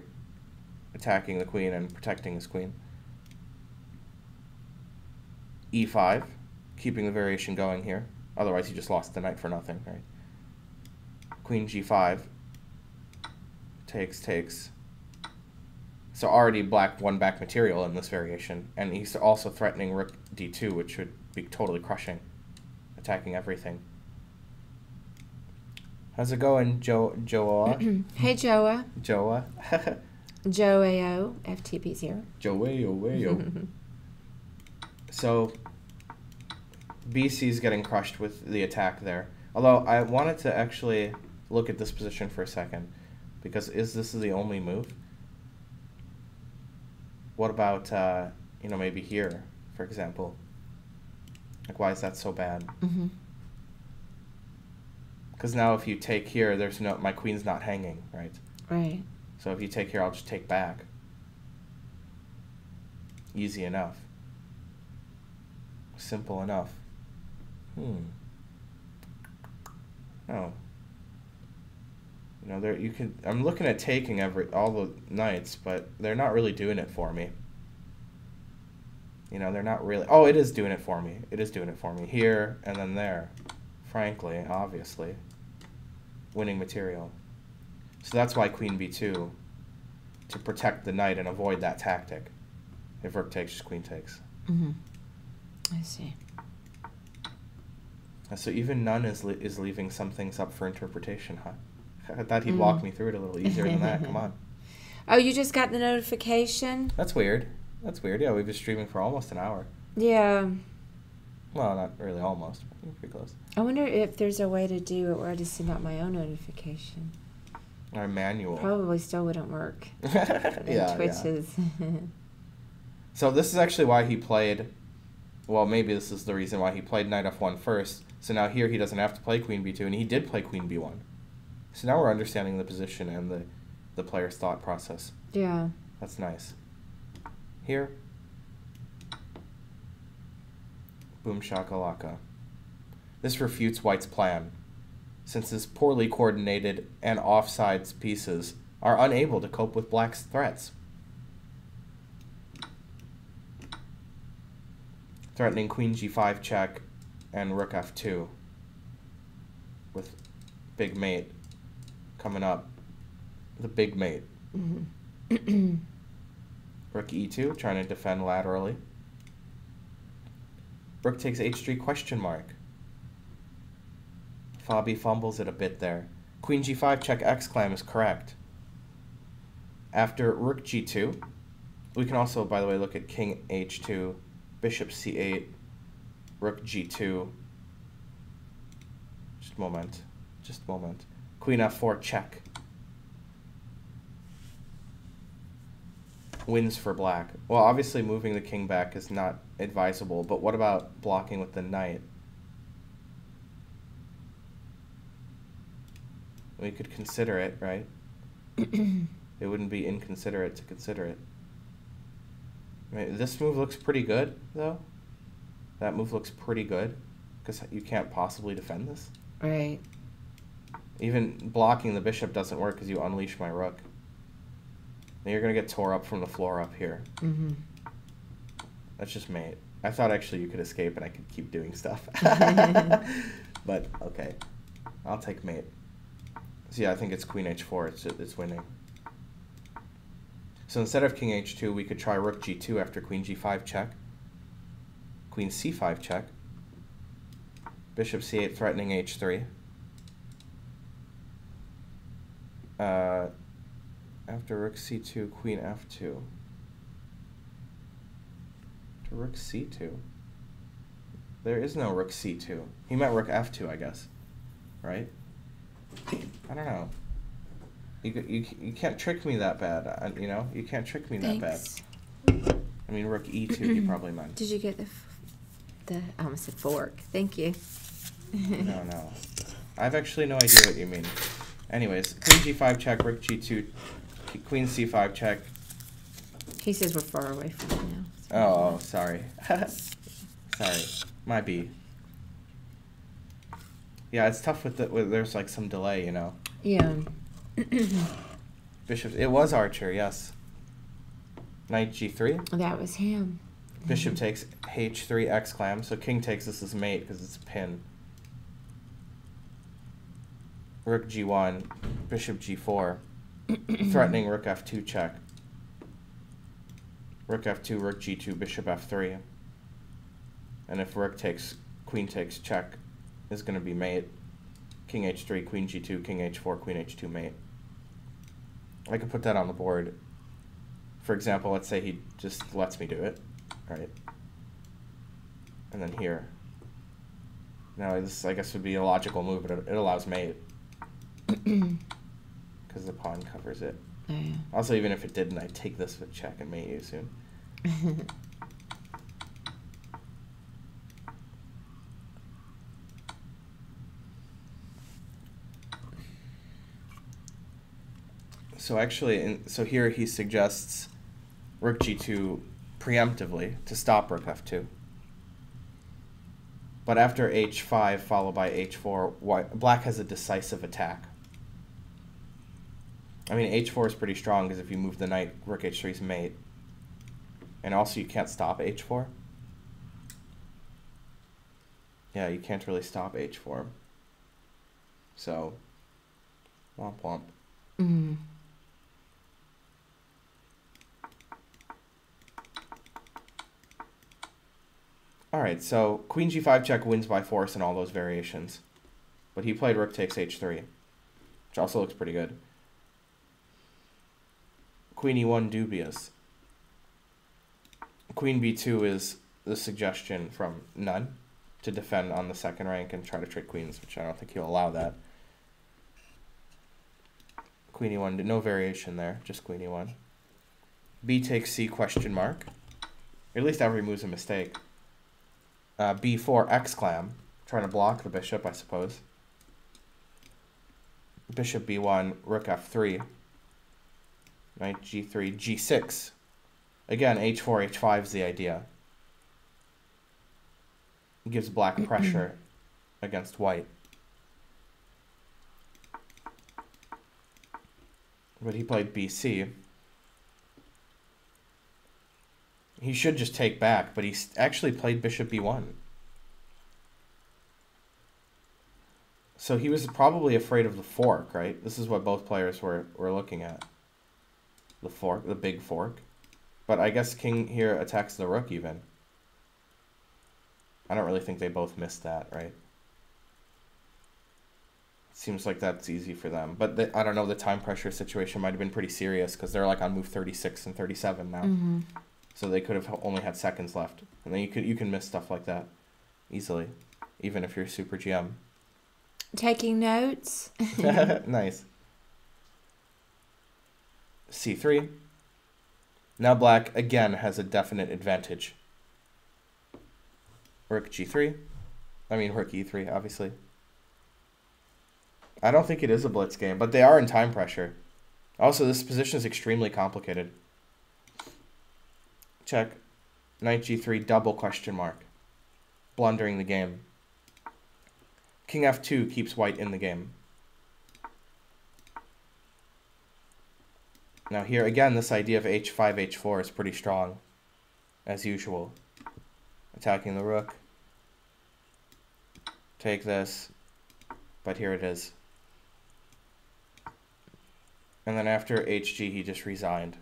attacking the queen and protecting his queen. e5, keeping the variation going here. Otherwise, he just lost the knight for nothing, right? Queen g5, takes, takes. So already black won back material in this variation. And he's also threatening rook d2, which would be totally crushing, attacking everything. How's it going, Joa? Hey, Joa. Joa. Joao FTP's here. Joao. So BC's getting crushed with the attack there. Although I wanted to actually look at this position for a second, because is this the only move? What about you know, maybe here, for example? Like, why is that so bad? Because now if you take here, there's no, my queen's not hanging, right? Right. So if you take here, I'll just take back. Easy enough. Simple enough. Oh. You know, there you could. I'm looking at taking all the knights, but they're not really doing it for me. You know, they're not really. Oh, it is doing it for me. It is doing it for me here and then there. Frankly, obviously, winning material. So that's why queen b2, to protect the knight and avoid that tactic. If rook takes, just queen takes. I see. So even Nunn is leaving some things up for interpretation, huh? I thought he'd walk me through it a little easier than that. Come on. Oh, you just got the notification? That's weird. That's weird. Yeah, we've been streaming for almost an hour. Yeah. Well, not really almost. But pretty close. I wonder if there's a way to do it where I just send out my own notification. Or manual. Probably still wouldn't work. Yeah. Twitches. Yeah. So this is actually why he played. Well, maybe this is the reason why he played knight f1 first. So now here he doesn't have to play queen b2, and he did play queen b1. So now we're understanding the position and the player's thought process. Yeah. That's nice. Here. Boom shakalaka. This refutes White's plan, since his poorly coordinated and offsides pieces are unable to cope with Black's threats. Threatening queen g5 check and rook f2 with big mate coming up. The big mate. Rook e2, trying to defend laterally. Rook takes h3 question mark. Fabi fumbles it a bit there. Queen g5 check exclam is correct. After rook g2, we can also, by the way, look at king h2, bishop c8, rook g2. Just a moment. Just a moment. Queen f4 check. Wins for Black. Well, obviously moving the king back is not advisable, but what about blocking with the knight? We could consider it, right? It wouldn't be inconsiderate to consider it. I mean, this move looks pretty good, though. That move looks pretty good, because you can't possibly defend this. Right. Even blocking the bishop doesn't work because you unleash my rook. Now you're going to get tore up from the floor up here. That's just mate. I thought actually you could escape and I could keep doing stuff. But, okay. I'll take mate. So yeah, I think it's queen h4. It's winning. So instead of king h2, we could try rook g2 after queen g5 check. Queen c5 check. Bishop c8 threatening h3. After rook c2, queen f2. To rook c2. There is no rook c2. He meant rook f2, I guess. Right? I don't know. You can't trick me that bad. You know? You can't trick me that bad. I mean, rook e2 he probably meant. Did you get the I almost said fork. Thank you. No. I've actually no idea what you mean. Anyways, queen g5 check, rook g2... Queen c5 check. He says we're far away from it now. Oh, sorry. My B. Yeah, it's tough with the. There's like some delay, you know. Yeah. Bishop. It was Archer, yes. Knight g3. That was him. Bishop takes h3 exclam. So king takes this as mate because it's a pin. Rook g1. Bishop g4. Threatening rook f2 check. Rook f2, rook g2, bishop f3. And if rook takes, queen takes check is going to be mate. king h3, queen g2, king h4, queen h2 mate. I could put that on the board. For example, let's say he just lets me do it, right? And then here. Now this, I guess, would be a logical move, but it allows mate. Because the pawn covers it. Oh, yeah. Also, even if it didn't, I'd take this with check and mate you soon. So actually, so here he suggests rook g2 preemptively to stop rook f2. But after h5 followed by h4, white, black has a decisive attack. I mean, h4 is pretty strong because if you move the knight, rook h3 is mate. And also you can't stop h4. Yeah, you can't really stop h4. So, womp womp. Mm-hmm. All right, so queen g5 check wins by force in all those variations. But he played rook takes h3, which also looks pretty good. Queen e1 dubious. Queen b2 is the suggestion from Nunn to defend on the second rank and try to trade queens, which I don't think he'll allow that. Queen e1, no variation there, just queen e1. b takes c question mark. At least every move's a mistake. B4 exclam, trying to block the bishop, I suppose. Bishop b1, rook f3, knight g3, g6. Again, h4, h5 is the idea. It gives black pressure against white. But he played bc. He should just take back, but he actually played bishop b1. So he was probably afraid of the fork, right? This is what both players were looking at. The fork, the big fork. But I guess king here attacks the rook even. I don't really think they both missed that, right? Seems like that's easy for them. But I don't know, the time pressure situation might have been pretty serious because they're like on move 36 and 37 now. Mm-hmm. So they could have only had seconds left. And then you can miss stuff like that easily, even if you're super GM. Taking notes. Nice. C3. Now black, again, has a definite advantage. Rook G3. I mean, rook E3, obviously. I don't think it is a blitz game, but they are in time pressure. Also, this position is extremely complicated. Check, knight g3, double question mark, blundering the game. King f2 keeps white in the game. Now here again, this idea of h5, h4 is pretty strong, as usual. Attacking the rook. Take this, but here it is. And then after hg, he just resigned.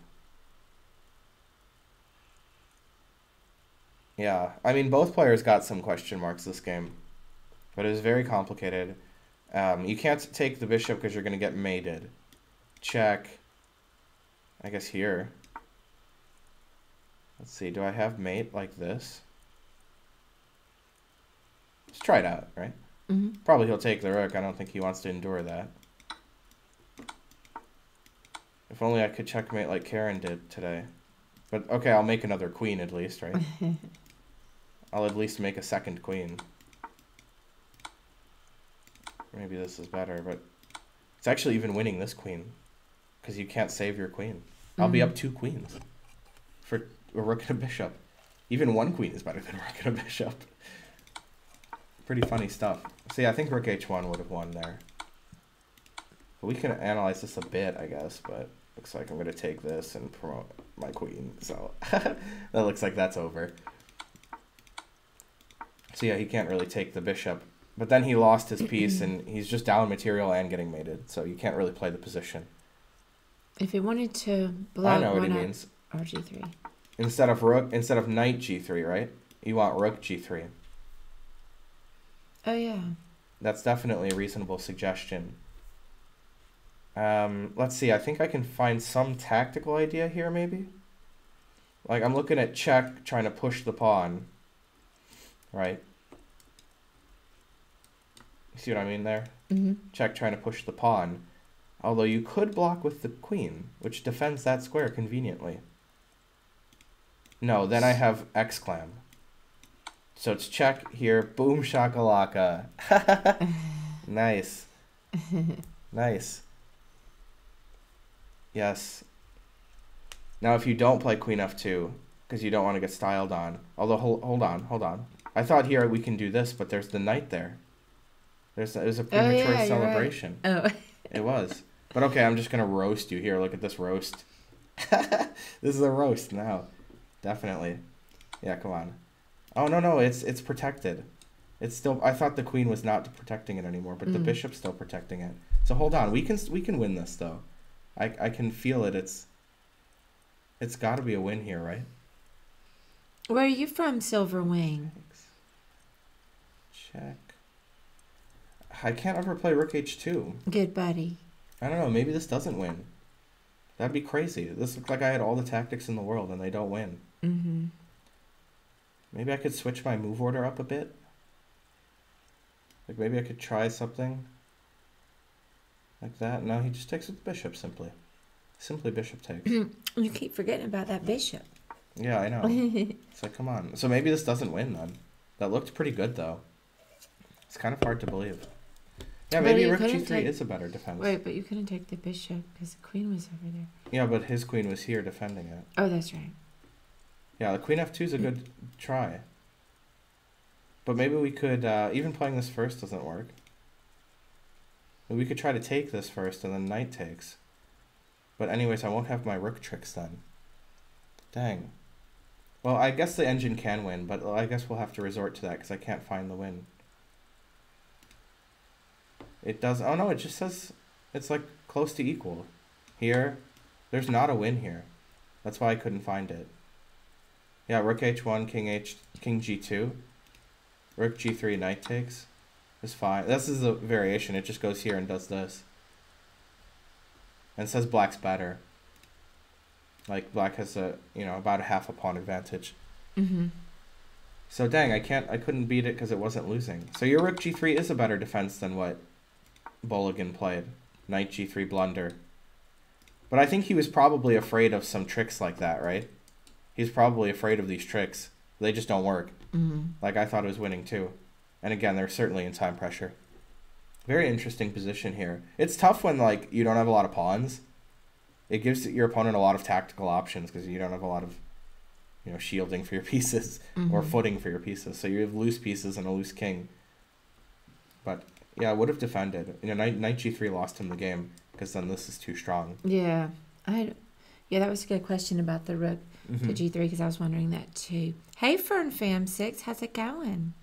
Yeah, I mean, both players got some question marks this game, but it was very complicated. You can't take the bishop because you're going to get mated. Check. I guess here. Let's see, do I have mate like this? Let's try it out, right? Mm-hmm. Probably he'll take the rook. I don't think he wants to endure that. If only I could checkmate like Karen did today. But okay, I'll make another queen at least, right? I'll at least make a second queen. Maybe this is better, but it's actually even winning this queen because you can't save your queen. I'll be up two queens for a rook and a bishop. Even one queen is better than a rook and a bishop. Pretty funny stuff. See, I think rook h1 would have won there. But we can analyze this a bit, I guess, but looks like I'm going to take this and promote my queen, so that looks like that's over. So yeah, he can't really take the bishop, but then he lost his piece and he's just down material and getting mated, so you can't really play the position. If he wanted to block, I know what he means. Rg3 instead of rook, instead of knight g3, right? You want rook g3. Oh yeah. That's definitely a reasonable suggestion. Let's see, I think I can find some tactical idea here, maybe. Like, I'm looking at check, trying to push the pawn. Right? See what I mean there? Mm-hmm. Check, trying to push the pawn. Although you could block with the queen, which defends that square conveniently. No, then I have X-clam. So it's check here, boom shakalaka. Nice. Nice. Yes. Now if you don't play queen f2, because you don't want to get styled on. Although, hold on. I thought here we can do this, but there's the knight there. It was a premature celebration. Right. Oh. It was. But okay, I'm just going to roast you here. Look at this roast. This is a roast now. Definitely. Yeah, come on. Oh, no, it's protected. It's still, I thought the queen was not protecting it anymore, but the bishop's still protecting it. So hold on, we can win this though. I can feel it. It's got to be a win here, right? Where are you from, Silver Wing? Check. I can't ever play rook h2. Good buddy. I don't know, maybe this doesn't win. That'd be crazy. This looked like I had all the tactics in the world and they don't win. Mm-hmm. Maybe I could switch my move order up a bit. Like maybe I could try something like that. No, he just takes with the bishop simply. Simply bishop takes. You keep forgetting about that bishop. Yeah, I know. It's like, come on. So maybe this doesn't win then. That looked pretty good though. It's kind of hard to believe. Yeah, maybe rook g3 is a better defense. Wait, but you couldn't take the bishop because the queen was over there. Yeah, but his queen was here defending it. Oh, that's right. Yeah, the queen f2 is a good try. But maybe we could, even playing this first doesn't work. We could try to take this first and then knight takes. But anyways, I won't have my rook tricks then. Dang. Well, I guess the engine can win, but I guess we'll have to resort to that because I can't find the win. It does, oh no, it just says it's like close to equal. Here, there's not a win here. That's why I couldn't find it. Yeah, rook h1, king g2, rook g3, knight takes is fine. This is a variation. It just goes here and does this. And it says black's better. Like black has a, you know, about a half a pawn advantage. Mm-hmm. So dang, I couldn't beat it because it wasn't losing. So your rook g3 is a better defense than what Bologan played. Knight g3 blunder. But I think he was probably afraid of some tricks like that, right? He's probably afraid of these tricks. They just don't work. Mm-hmm. Like, I thought it was winning, too. And again, they're certainly in time pressure. Very interesting position here. It's tough when, like, you don't have a lot of pawns. It gives your opponent a lot of tactical options because you don't have a lot of, you know, shielding for your pieces or footing for your pieces. So you have loose pieces and a loose king. But, yeah, I would have defended. You know, knight g3 lost him the game because then this is too strong. Yeah. Yeah, that was a good question about the rook. Mm-hmm. To G3 because I was wondering that too. Hey, FernFam6, how's it going?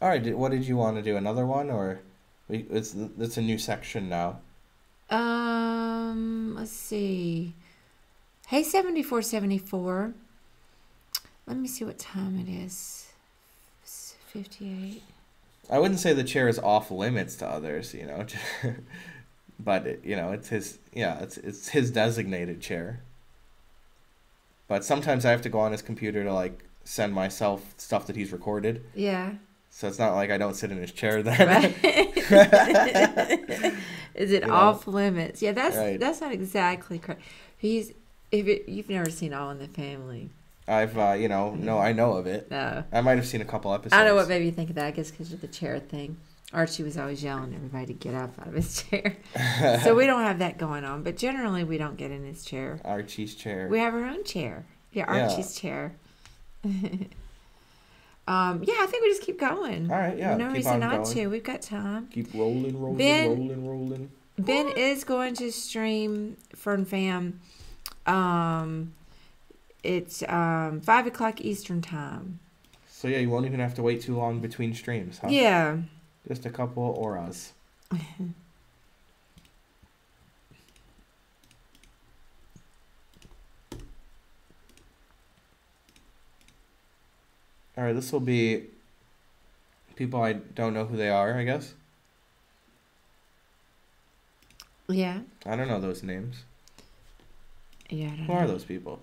All right, what did you want to do? Another one, or it's a new section now? Let's see. Hey, 7474. Let me see what time it is. It's 58. I wouldn't say the chair is off limits to others, you know, but you know it's his designated chair. But sometimes I have to go on his computer to, like, send myself stuff that he's recorded. Yeah. So it's not like I don't sit in his chair then. Right. Is it off limits? Yeah, that's not exactly correct. You've never seen All in the Family. I've, you know, no, I know of it. No. I might have seen a couple episodes. I don't know what made me think of that. I guess because of the chair thing. Archie was always yelling at everybody to get up out of his chair. So we don't have that going on. But generally, we don't get in his chair. Archie's chair. We have our own chair. Yeah, Archie's chair. Yeah, I think we just keep going. All right, yeah. No reason not to. We've got time. Keep rolling. Ben is going to stream FernFam. It's 5 o'clock Eastern time. So, yeah, you won't even have to wait too long between streams, huh? Yeah. Just a couple of auras. All right, this will be people I don't know who they are, I guess. Yeah. I don't know those names. Yeah, I don't know. Who are those people?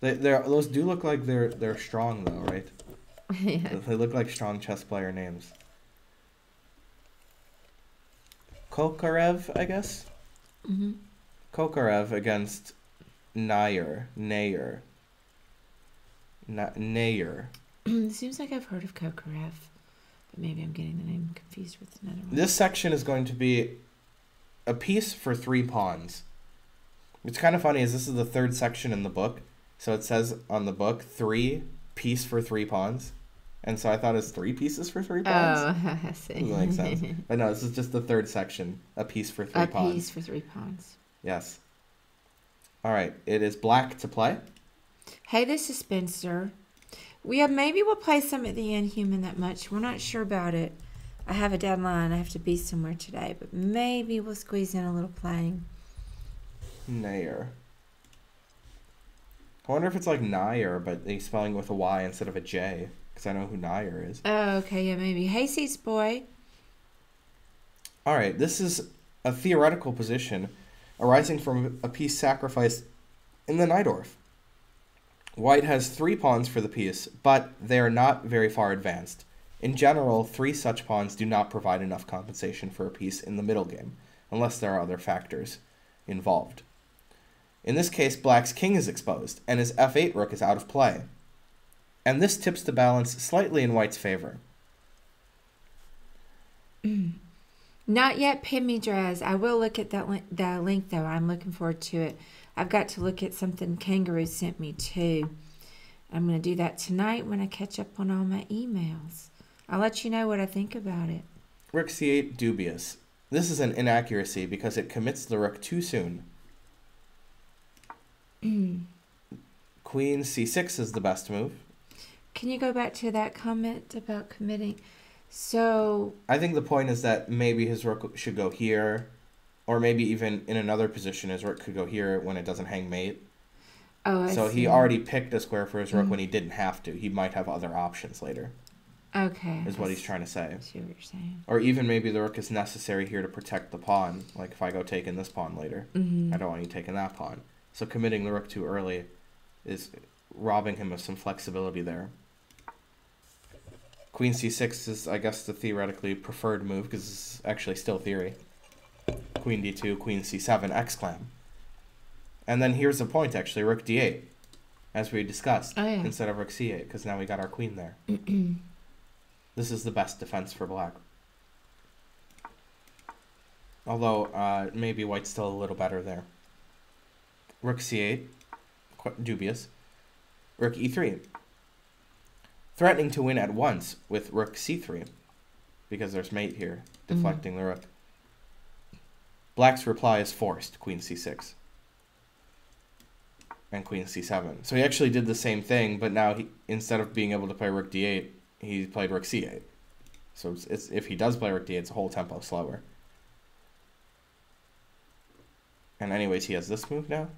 They're those do look like they're strong though, right? Yeah. They look like strong chess player names. Kokarev, I guess. Mm-hmm. Kokarev against Nair. Nair. Nair. It seems like I've heard of Kokarev, but maybe I'm getting the name confused with another one. This section is going to be a piece for 3 pawns. What's kind of funny is this is the third section in the book, so it says on the book 3 piece for 3 pawns. And so I thought it was 3 pieces for 3 pawns. Oh, I see. Doesn't make sense. But no, this is just the third section, a piece for 3 pawns. A piece for 3 pawns. Yes. All right. It is black to play. Hey, this is Spencer. Maybe we'll play some at the Inhuman that much. We're not sure about it. I have a deadline. I have to be somewhere today, but maybe we'll squeeze in a little playing. Nair. I wonder if it's like Nair, but they spelling with a Y instead of a J. Because I know who Nair is. Oh, okay, yeah, maybe. Hey, Seas Boy. All right, this is a theoretical position arising from a piece sacrificed in the Nidorf. White has 3 pawns for the piece, but they are not very far advanced. In general, 3 such pawns do not provide enough compensation for a piece in the middle game, unless there are other factors involved. In this case, Black's king is exposed, and his f8 rook is out of play. And this tips the balance slightly in White's favor. Not yet, pin me, Draz. I will look at that link, though. I'm looking forward to it. I've got to look at something Kangaroo sent me, too. I'm going to do that tonight when I catch up on all my emails. I'll let you know what I think about it. Rook c8, dubious. This is an inaccuracy because it commits the rook too soon. Queen c6 is the best move. Can you go back to that comment about committing? So I think the point is that maybe his rook should go here, or maybe even in another position his rook could go here when it doesn't hang mate. Oh, I see. So he already picked a square for his rook when he didn't have to. He might have other options later. Okay. Is what he's trying to say. I see what you're saying. Or even maybe the rook is necessary here to protect the pawn. Like if I go taking this pawn later, I don't want you taking that pawn. So committing the rook too early is robbing him of some flexibility there. Queen c6 is, I guess, the theoretically preferred move because it's actually still theory. Queen d2, queen c7, exclam. And then here's the point, actually, rook d8, as we discussed, instead of rook c8, because now we got our queen there. This is the best defense for Black. Although, maybe White's still a little better there. Rook c8, dubious. Rook e3. Threatening to win at once with rook c3, because there's mate here, deflecting the rook. Black's reply is forced, queen c6 and queen c7. So he actually did the same thing, but now he, instead of being able to play rook d8, he played rook c8. So it's, if he does play rook d8, it's a whole tempo slower. And anyways, he has this move now.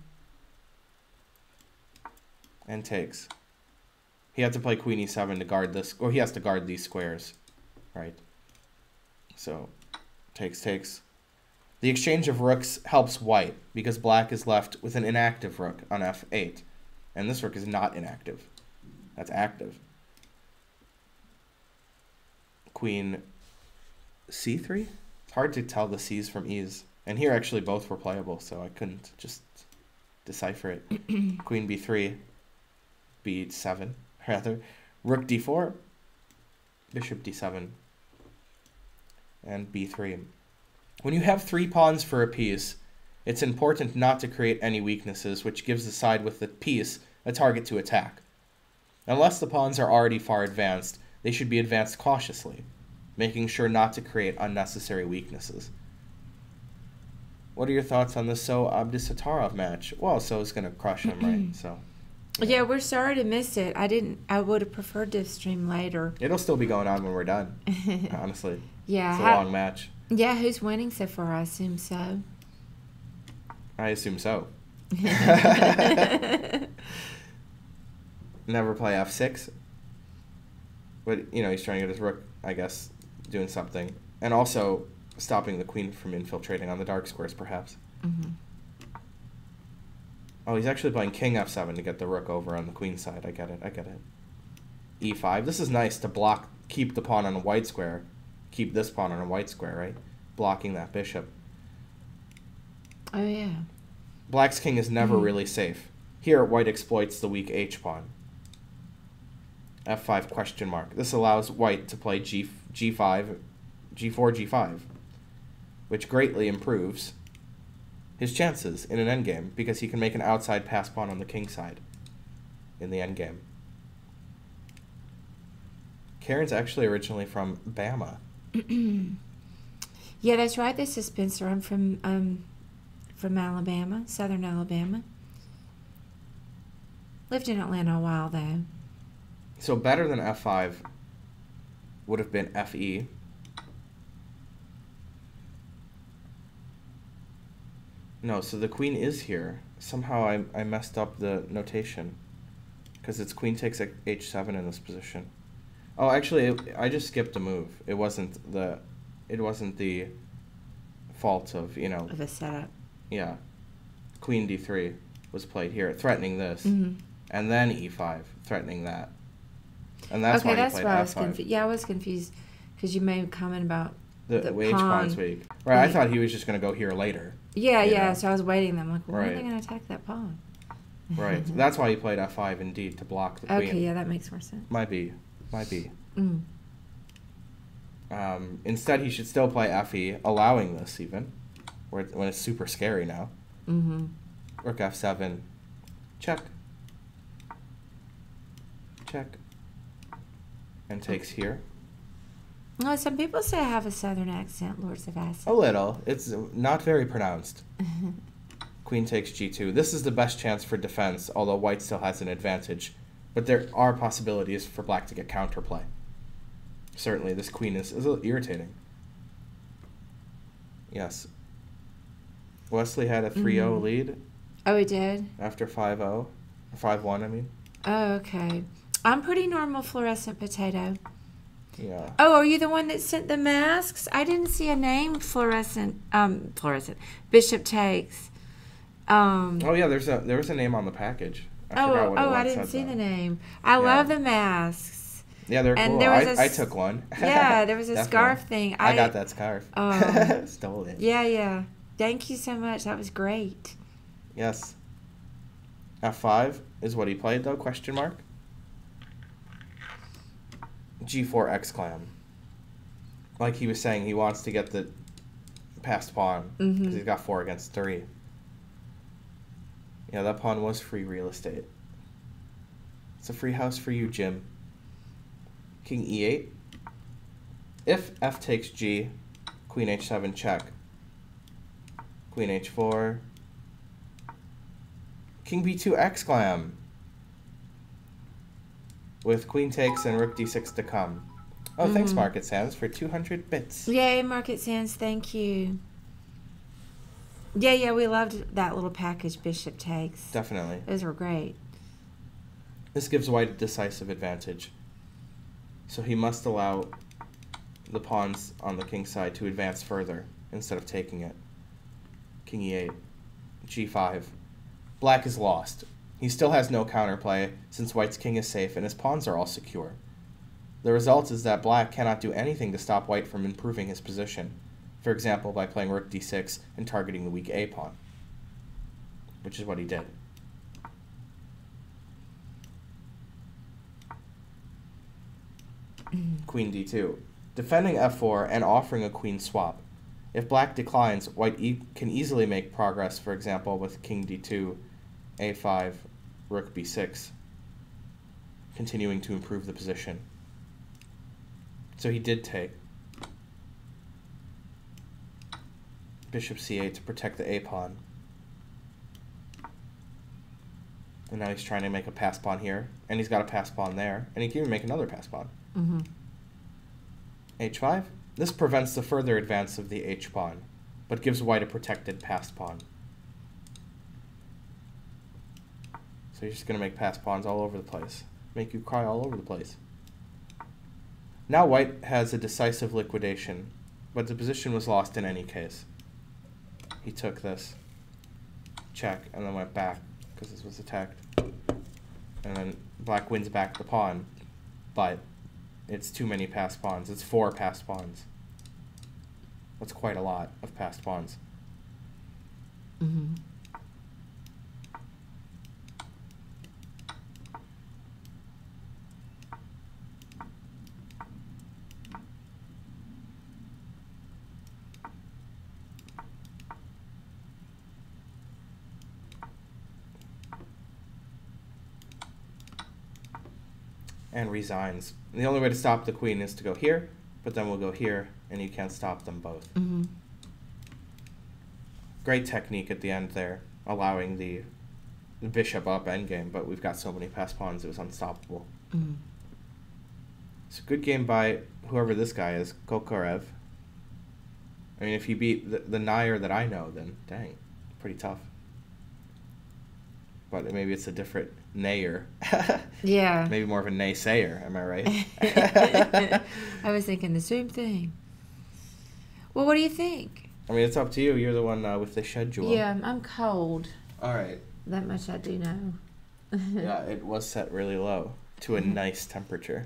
And takes. He had to play queen e7 to guard this, or he has to guard these squares, right? So, takes, takes. The exchange of rooks helps White, because Black is left with an inactive rook on f8. And this rook is not inactive. That's active. Queen c3? It's hard to tell the C's from E's. And here, actually, both were playable, so I couldn't just decipher it. Queen b3, b7. Rather, rook d4, bishop d7, and b3. When you have 3 pawns for a piece, it's important not to create any weaknesses, which gives the side with the piece a target to attack. Unless the pawns are already far advanced, they should be advanced cautiously, making sure not to create unnecessary weaknesses. What are your thoughts on the Abdusattorov match? Well, So's going to crush him, right? So. Yeah, we're sorry to miss it. I would have preferred to stream later. It'll still be going on when we're done, honestly. Yeah. It's a long match. Yeah, who's winning so far? I assume so. I assume so. Never play f6. But, you know, he's trying to get his rook, I guess, doing something. And also stopping the queen from infiltrating on the dark squares, perhaps. Mm-hmm. Oh, he's actually playing king f7 to get the rook over on the queen side. I get it, I get it. e5. This is nice to block, keep the pawn on a white square. Keep this pawn on a white square, right? Blocking that bishop. Oh, yeah. Black's king is never really safe. Here, white exploits the weak h-pawn. f5 question mark. This allows white to play g4, g5, which greatly improves his chances in an endgame because he can make an outside pass pawn on the king side in the endgame. Karen's actually originally from Bama. Yeah, that's right. This is Spencer. I'm from Alabama, southern Alabama. Lived in Atlanta a while, though. So better than f5 would have been fe. No, so the queen is here. Somehow I messed up the notation because it's queen takes h7 in this position. Oh, actually, I just skipped a move. It wasn't the fault of, you know, of a setup. Yeah, queen d3 was played here, threatening this, and then e5, threatening that, and that's okay, why that's he played f5. Yeah, I was confused because you made a comment about the h-pawn's weak. Right, I thought he was just going to go here later. Yeah, yeah. Know? So I was waiting. I'm like, why are they going to attack that pawn? Right. That's why he played f5 indeed to block the queen. Okay, yeah, that makes more sense. Might be. Mm. Instead, he should still play fe, allowing this even, when it's super scary now. Mm-hmm. Rook f7, check, check, and takes here. Well, some people say I have a southern accent, Lords of Acid. A little. It's not very pronounced. Queen takes g2. This is the best chance for defense, although white still has an advantage. But there are possibilities for black to get counterplay. Certainly, this queen is a little irritating. Yes. Wesley had a 3-0 lead. Oh, he did? After 5-0. 5-1, I mean. Oh, okay. I'm pretty normal fluorescent potato. Yeah. Oh, are you the one that sent the masks? I didn't see a name, fluorescent. Bishop takes. Oh, yeah, there was a name on the package. I forgot what it was. I didn't see the name. I love the masks. Yeah, they're cool. I took one. Yeah, there was a scarf thing. I got that scarf. Stole it. Yeah, yeah. Thank you so much. That was great. Yes. F5 is what he played, though, question mark. G4 X-clam. Like he was saying, he wants to get the passed pawn because he's got 4 against 3. Yeah, that pawn was free real estate. It's a free house for you, Jim. King e8. If f takes g, queen h7 check. Queen h4. King b2 exclam. With queen takes and rook d6 to come. Oh, thanks, Market Sans, for 200 bits. Yay, Market Sans, thank you. Yeah, yeah, we loved that little package Bishop takes. Definitely. Those were great. This gives white a decisive advantage. So he must allow the pawns on the king side to advance further instead of taking it. King e8, g5. Black is lost. He still has no counterplay since white's king is safe and his pawns are all secure. The result is that black cannot do anything to stop white from improving his position. For example, by playing rook d6 and targeting the weak a pawn, which is what he did. Queen d2, defending f4 and offering a queen swap. If black declines, white can easily make progress, for example, with king d2, a5, rook b6, continuing to improve the position. So he did take. Bishop c8 to protect the a pawn. And now he's trying to make a pass pawn here. And he's got a pass pawn there. And he can even make another pass pawn. h5. This prevents the further advance of the h pawn, but gives white a protected pass pawn. So you're just going to make pass pawns all over the place. Make you cry all over the place. Now White has a decisive liquidation, but the position was lost in any case. He took this, check, and then went back, because this was attacked. And then Black wins back the pawn, but it's too many passed pawns. It's 4 passed pawns. That's quite a lot of passed pawns. Mm-hmm. And resigns. And the only way to stop the queen is to go here, but then we'll go here, and you can't stop them both. Mm-hmm. Great technique at the end there, allowing the bishop up endgame, but we've got so many passed pawns, it was unstoppable. Mm-hmm. It's a good game by whoever this guy is, Kokarev. I mean, if he beat the Nair that I know, then dang, pretty tough. But maybe it's a different Nair. Yeah. Maybe more of a naysayer, am I right? I was thinking the same thing. Well, what do you think? I mean, it's up to you. You're the one with the schedule. Yeah, I'm cold. All right. That much I do know. Yeah, it was set really low to a nice temperature.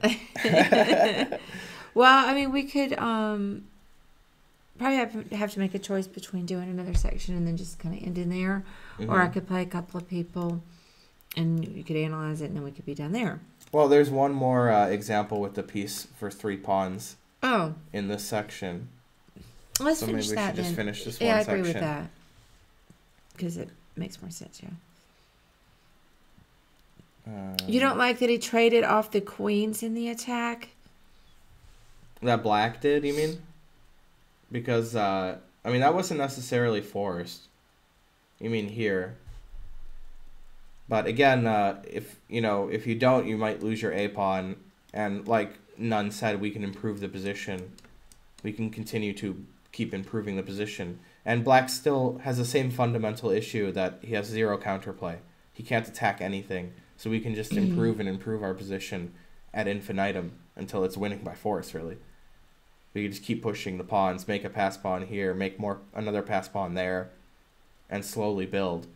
Well, I mean, we could probably have to make a choice between doing another section and then just kind of end in there. Mm-hmm. Or I could play a couple of people and you could analyze it and then we could be done there. Well, there's one more example with the piece for 3 pawns. Oh. In this section. Let's finish that. So maybe we should just finish this one section. Yeah, I agree with that. Because it makes more sense, yeah. You don't like that he traded off the queens in the attack? That Black did, you mean? Because, I mean, that wasn't necessarily forced. You mean here. But again, if you don't, you might lose your A-pawn. And like Nunn said, we can improve the position. We can continue to keep improving the position. And Black still has the same fundamental issue that he has 0 counterplay. He can't attack anything. So we can just improve and improve our position ad infinitum until it's winning by force, really. We just keep pushing the pawns, make a pass pawn here, make another pass pawn there, and slowly build.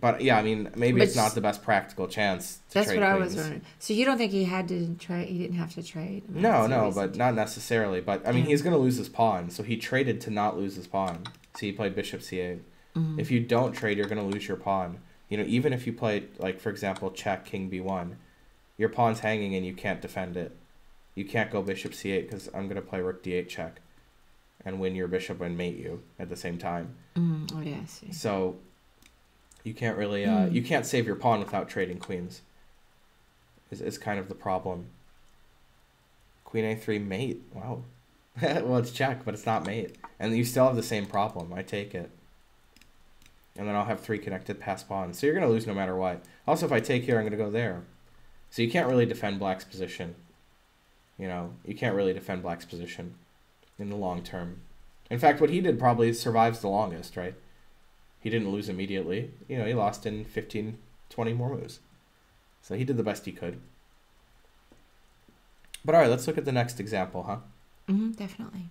But yeah, I mean, maybe it's not the best practical chance to trade. That's what I was wondering. So you don't think he had to trade? He didn't have to trade. I mean, no, but not necessarily. But I mean, he's going to lose his pawn, so he traded to not lose his pawn. So he played bishop c8. Mm-hmm. If you don't trade, you're going to lose your pawn. You know, even if you play, like for example, check king b1, your pawn's hanging and you can't defend it. You can't go bishop c8 because I'm going to play rook d8 check and win your bishop and mate you at the same time. Oh, yeah, I see. So you can't really, you can't save your pawn without trading queens is kind of the problem. Queen a3 mate. Wow. Well, it's check, but it's not mate. And you still have the same problem. I take it. And then I'll have 3 connected passed pawns. So you're going to lose no matter what. Also, if I take here, I'm going to go there. So you can't really defend Black's position. You know, you can't really defend Black's position in the long term. In fact, what he did probably survives the longest, right? He didn't lose immediately. You know, he lost in 15, 20 more moves. So he did the best he could. But all right, let's look at the next example, huh? Mm-hmm, definitely.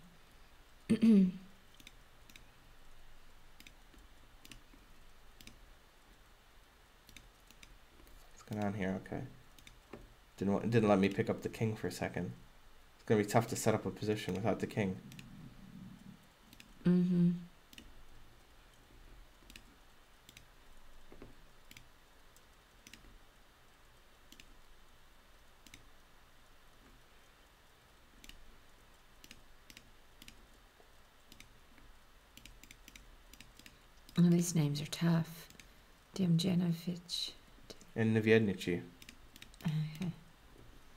What's going on here? Okay. Didn't let me pick up the king for a second. It's going to be tough to set up a position without the king. Mm-hmm. Oh, these names are tough. Damljanović. And Nevednichy. Okay.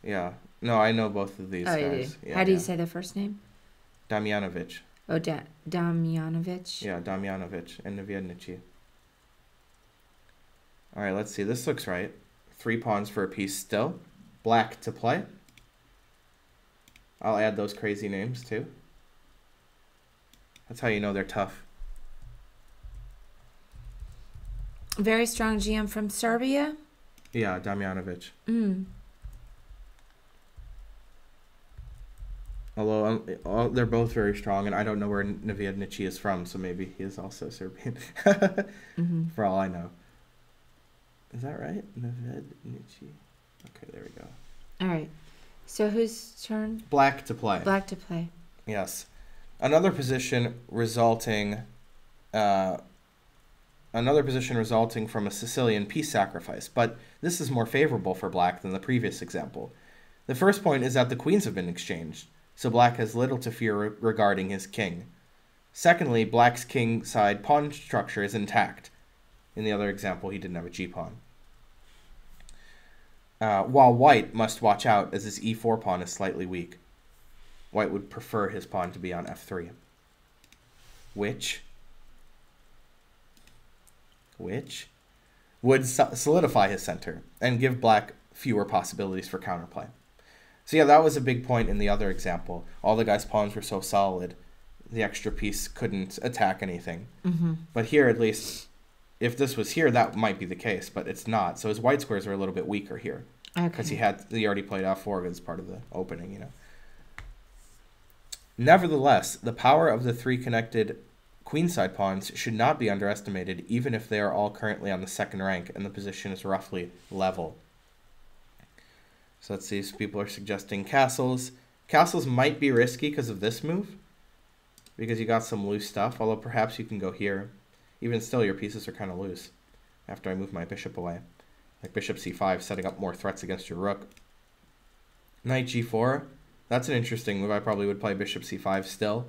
Yeah. No, I know both of these guys. Yeah, How do you say their first name? Damljanović. Oh, Damljanović? Yeah, Damljanović and Nevednichy. All right, let's see. This looks right. 3 pawns for a piece still. Black to play. I'll add those crazy names, too. That's how you know they're tough. Very strong GM from Serbia? Yeah, Damljanović. Mm. Although they're both very strong, and I don't know where Nevednichy is from, so maybe he is also Serbian. Mm-hmm. For all I know. Is that right? Nevednichy. Okay, there we go. All right. So whose turn? Black to play. Black to play. Yes. Another position resulting from a Sicilian peace sacrifice, but this is more favorable for black than the previous example. The first point is that the queens have been exchanged, so black has little to fear regarding his king. Secondly, black's king side pawn structure is intact. In the other example, he didn't have a g-pawn. While white must watch out as his e4 pawn is slightly weak. White would prefer his pawn to be on f3. Which would solidify his center and give black fewer possibilities for counterplay. So yeah, that was a big point in the other example. All the guy's pawns were so solid, the extra piece couldn't attack anything. Mm-hmm. But here, at least, if this was here, that might be the case, but it's not. So his white squares are a little bit weaker here. Okay. Because he already played f4 as part of the opening, you know. Nevertheless, the power of the three connected queenside pawns should not be underestimated, even if they are all currently on the second rank and the position is roughly level. So let's see, so people are suggesting castles. Castles might be risky because of this move, because you got some loose stuff, although perhaps you can go here. Even still, your pieces are kind of loose after I move my bishop away. Like bishop c5, setting up more threats against your rook. Knight g4, that's an interesting move. I probably would play bishop c5 still.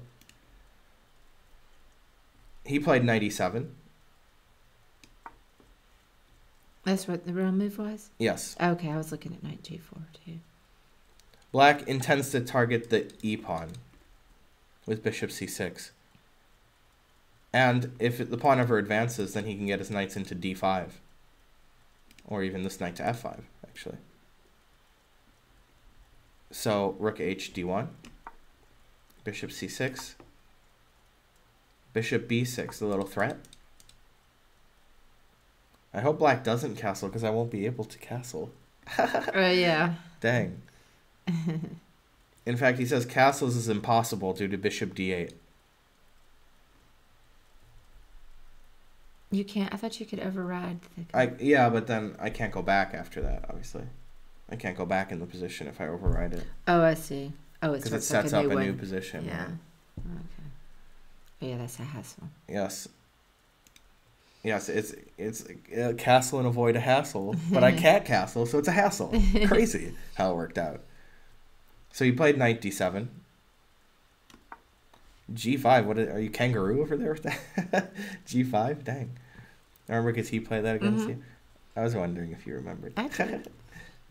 He played knight e7. That's what the real move was? Yes. Okay, I was looking at knight g4 too. Black intends to target the e pawn with bishop c6. And if the pawn ever advances, then he can get his knights into d5. Or even this knight to f5, actually. So rook h d1, bishop c6, bishop b6, the little threat. I hope black doesn't castle because I won't be able to castle. Yeah. Dang. In fact, he says castles is impossible due to bishop d8. You can't? I thought you could override. Yeah, but then I can't go back after that, obviously. I can't go back in the position if I override it. Oh, I see. Oh, it's because it sets up a new position. Yeah. Right? Okay. Yeah, that's a hassle. Yes. Yes, it's a castle and avoid a hassle, but I can't castle, so it's a hassle. Crazy how it worked out. So you played knight d7. g5, what are you, kangaroo over there with that? g5, dang. I remember because he played that against you. I was wondering if you remembered.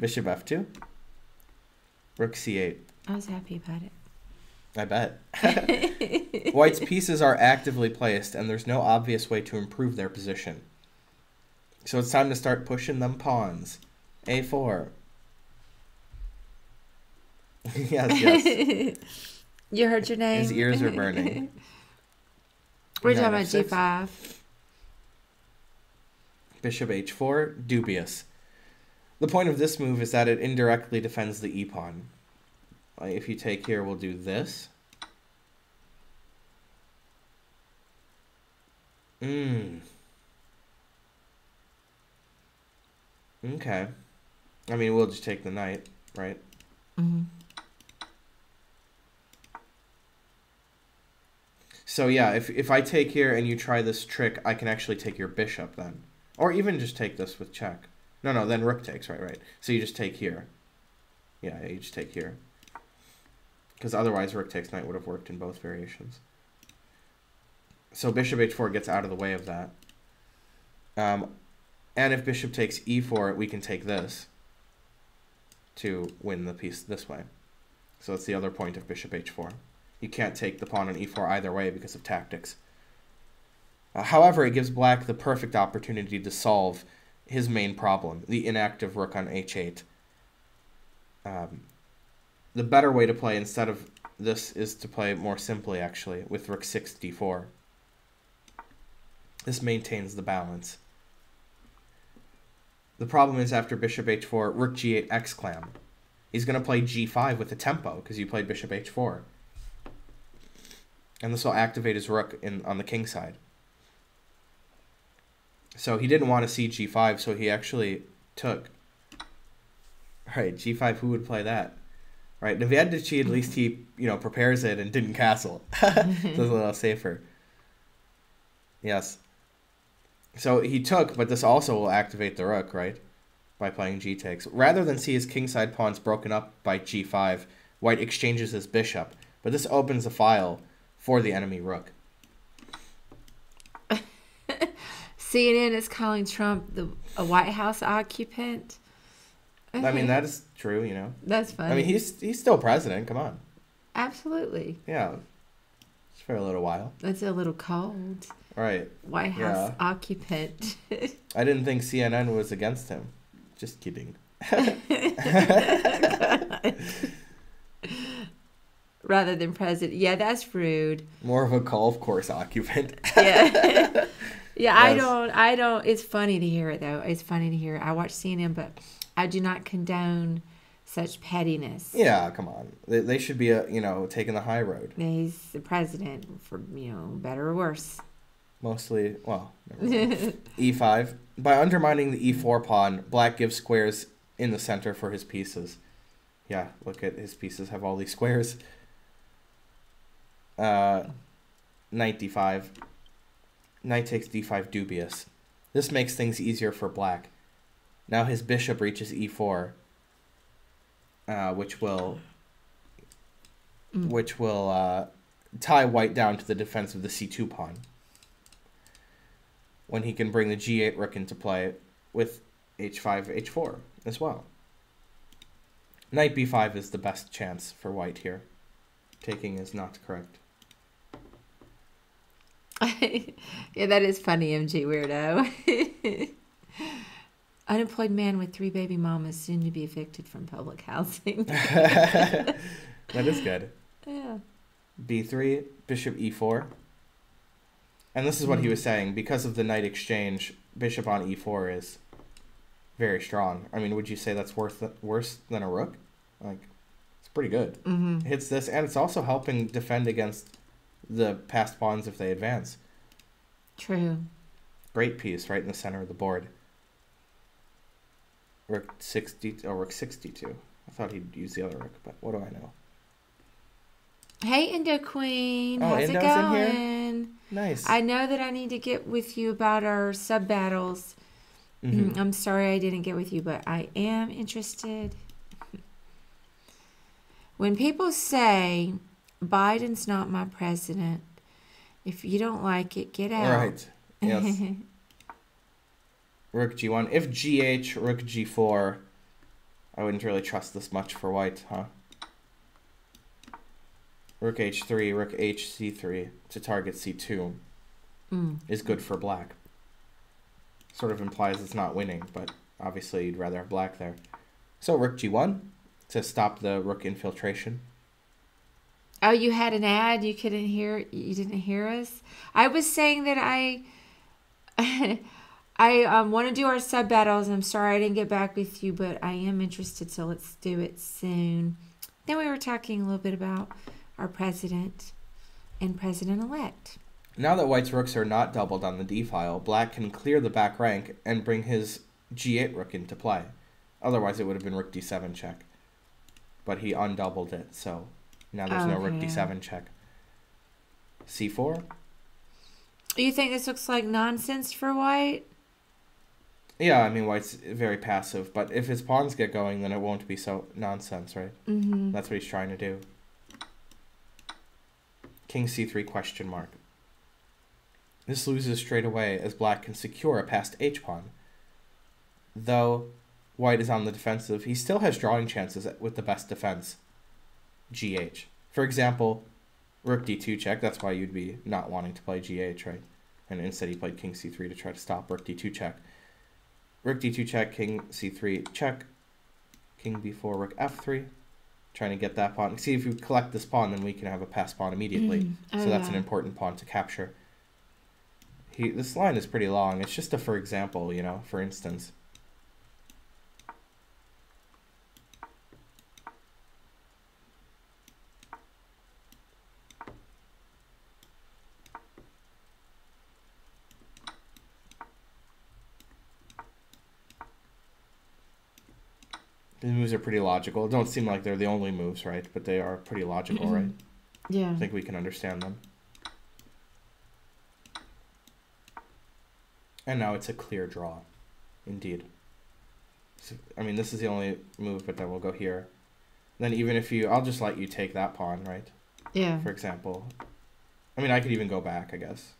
Bishop f2. Rook c8. I was happy about it. I bet. White's pieces are actively placed, and there's no obvious way to improve their position. So it's time to start pushing them pawns. a4. Yes. You heard your name. His ears are burning. We're talking about g5. Bishop h4. Dubious. The point of this move is that it indirectly defends the e-pawn. Like if you take here, we'll do this. Okay. I mean, we'll just take the knight, right? So yeah, if I take here and you try this trick, I can actually take your bishop then. Or even just take this with check. No, then rook takes, right. So you just take here. Yeah, you just take here. Because otherwise rook takes knight would have worked in both variations. So bishop h4 gets out of the way of that. And if bishop takes e4, we can take this to win the piece this way. So that's the other point of bishop h4. You can't take the pawn on e4 either way because of tactics. However, it gives black the perfect opportunity to solve his main problem, the inactive rook on h8. The better way to play instead of this is to play more simply, actually, with rook 6 d4. This maintains the balance. The problem is after bishop h4, rook g8 exclam. he's going to play g5 with the tempo because you played bishop h4. And this will activate his rook on the king side. So he didn't want to see g5, so he actually took... All right, g5, who would play that? Right, Nevednichy, at least he, you know, prepares it and didn't castle. So it's a little safer. Yes. So he took, but this also will activate the rook, right? By playing g takes. Rather than see his kingside pawns broken up by g5, white exchanges his bishop. But this opens a file for the enemy rook. CNN is calling Trump a White House occupant. Okay. I mean, that is true, you know. That's funny. I mean, he's still president. Come on. Absolutely. Yeah. It's for a little while. It's a little cold. Right. White House occupant. I didn't think CNN was against him. Just kidding. Rather than president. Yeah, that's rude. More of a golf course occupant. Yeah. Yeah, yes. I don't. It's funny to hear it, though. It's funny to hear it. I watch CNN, but I do not condone such pettiness. Yeah, come on. They should be, you know, taking the high road. He's the president for, you know, better or worse. Mostly, well, never mind. E5. By undermining the E4 pawn, black gives squares in the center for his pieces. Yeah, look at his pieces have all these squares. Knight D5. Knight takes D5 dubious. This makes things easier for black. Now his bishop reaches E4, which will tie white down to the defense of the C2 pawn. When he can bring the G8 rook into play with H5, H4 as well. Knight B5 is the best chance for white here. Taking is not correct. Yeah, that is funny, MG Weirdo. Unemployed man with 3 baby mamas soon to be evicted from public housing. That is good. Yeah. B3, bishop E4. And this is what he was saying. Because of the knight exchange, bishop on E4 is very strong. I mean, would you say that's worse than a rook? Like, it's pretty good. Mm-hmm. It hits this, and it's also helping defend against the passed pawns if they advance. True. Great piece right in the center of the board. Rook 60, oh, rook 62. I thought he'd use the other rook, but what do I know? Hey, Indo Queen. Oh, how's Indo's it going? In here? Nice. I know that I need to get with you about our sub battles. Mm-hmm. I'm sorry I didn't get with you, but I am interested. When people say Biden's not my president, if you don't like it, get out. Right. Yes. Rook G1. If GH, rook G4, I wouldn't really trust this much for white, huh? Rook H3, rook HC3 to target C2 is good for black. Sort of implies it's not winning, but obviously you'd rather have black there. So rook G1 to stop the rook infiltration. Oh, you had an ad. You didn't hear us. I was saying that I want to do our sub battles. I'm sorry I didn't get back with you, but I am interested, so let's do it soon. Then we were talking a little bit about our president and president-elect. Now that white's rooks are not doubled on the d-file, black can clear the back rank and bring his g8 rook into play. Otherwise, it would have been rook d7 check. But he undoubled it, so now there's no rook d7 check. c4. You think this looks like nonsense for white? Yeah, I mean, white's very passive, but if his pawns get going, then it won't be so nonsense, right? Mm-hmm. That's what he's trying to do. King c3 question mark. This loses straight away as black can secure a passed h-pawn. Though white is on the defensive, he still has drawing chances with the best defense, gh. For example, rook d2 check, that's why you'd be not wanting to play gh, right? And instead he played king c3 to try to stop rook d2 check. Rook d2 check, king c3 check, king b4, rook f3. Trying to get that pawn. See, if you collect this pawn, then we can have a passed pawn immediately. So that's an important pawn to capture. This line is pretty long. It's just a for example, you know, for instance. The moves are pretty logical. It don't seem like they're the only moves, right? But they are pretty logical, right? Yeah. I think we can understand them. And now it's a clear draw. Indeed. So, I mean, this is the only move, but then we'll go here. Then even if you... I'll just let you take that pawn, right? Yeah. For example. I mean, I could even go back, I guess.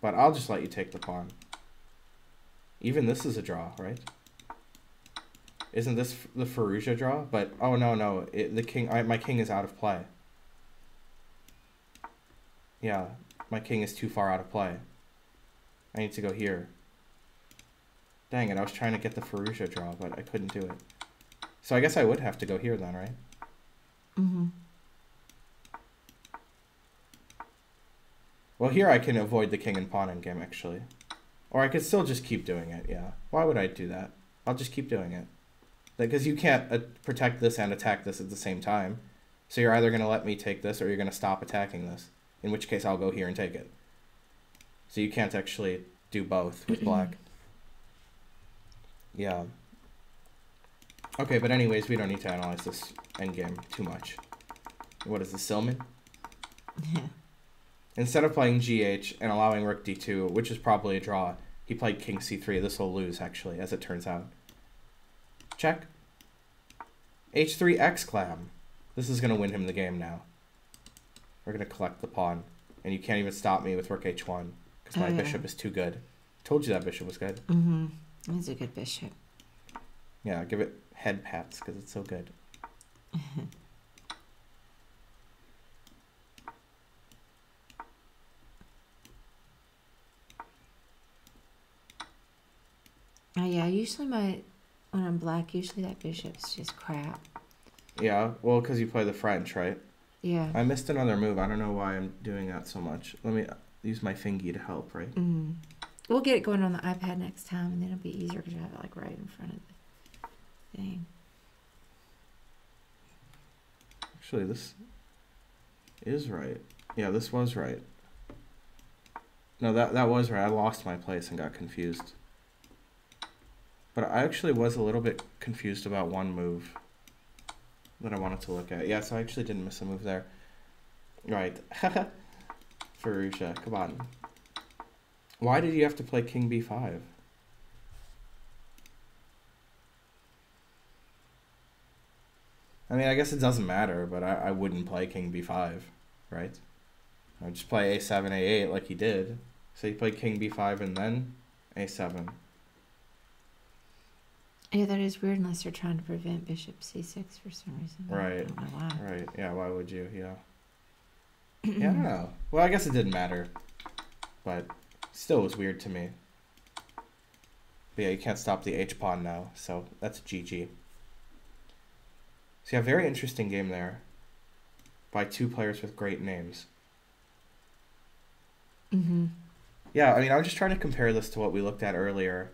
But I'll just let you take the pawn. Even this is a draw, right? Isn't this the Ferrugia draw? But, oh, no, no. My king is out of play. Yeah, my king is too far out of play. I need to go here. Dang it, I was trying to get the Ferrugia draw, but I couldn't do it. So I guess I would have to go here then, right? Mm-hmm. Well, here I can avoid the king and pawn endgame, actually. Or I could still just keep doing it, yeah. Why would I do that? I'll just keep doing it. Because you can't protect this and attack this at the same time. So you're either going to let me take this or you're going to stop attacking this. In which case I'll go here and take it. So you can't actually do both with black. Yeah. Okay, but anyways, we don't need to analyze this endgame too much. What is this, Silman? Yeah. Instead of playing GH and allowing rook D2, which is probably a draw, he played king C3. This will lose, actually, as it turns out. Check. H3 X-clam. This is going to win him the game now. We're going to collect the pawn. And you can't even stop me with rook H1 because my bishop is too good. Told you that bishop was good. Mm-hmm. He's a good bishop. Yeah, give it head pats because it's so good. Oh yeah, usually when I'm black, usually that bishop's just crap. Yeah, well, because you play the French, right? Yeah. I missed another move. I don't know why I'm doing that so much. Let me use my fingy to help, right? Mm. We'll get it going on the iPad next time, and then it'll be easier because you have it like right in front of the thing. Actually, this is right. Yeah, this was right. No, that was right. I lost my place and got confused. But I actually was a little bit confused about one move that I wanted to look at. Yeah, so I actually didn't miss a move there. Right. Ferrugia, come on. Why did you have to play king b5? I mean, I guess it doesn't matter, but I wouldn't play king b5, right? I'd just play a7, a8 like he did. So you played king b5 and then a7. Yeah, that is weird unless you're trying to prevent bishop c6 for some reason. Right. I don't know why. Right. Yeah, why would you? Yeah. Yeah, I don't know. Well, I guess it didn't matter. But still was weird to me. But yeah, you can't stop the H pawn now, so that's GG. So yeah, very interesting game there. By two players with great names. Mm-hmm. Yeah, I mean, I was just trying to compare this to what we looked at earlier.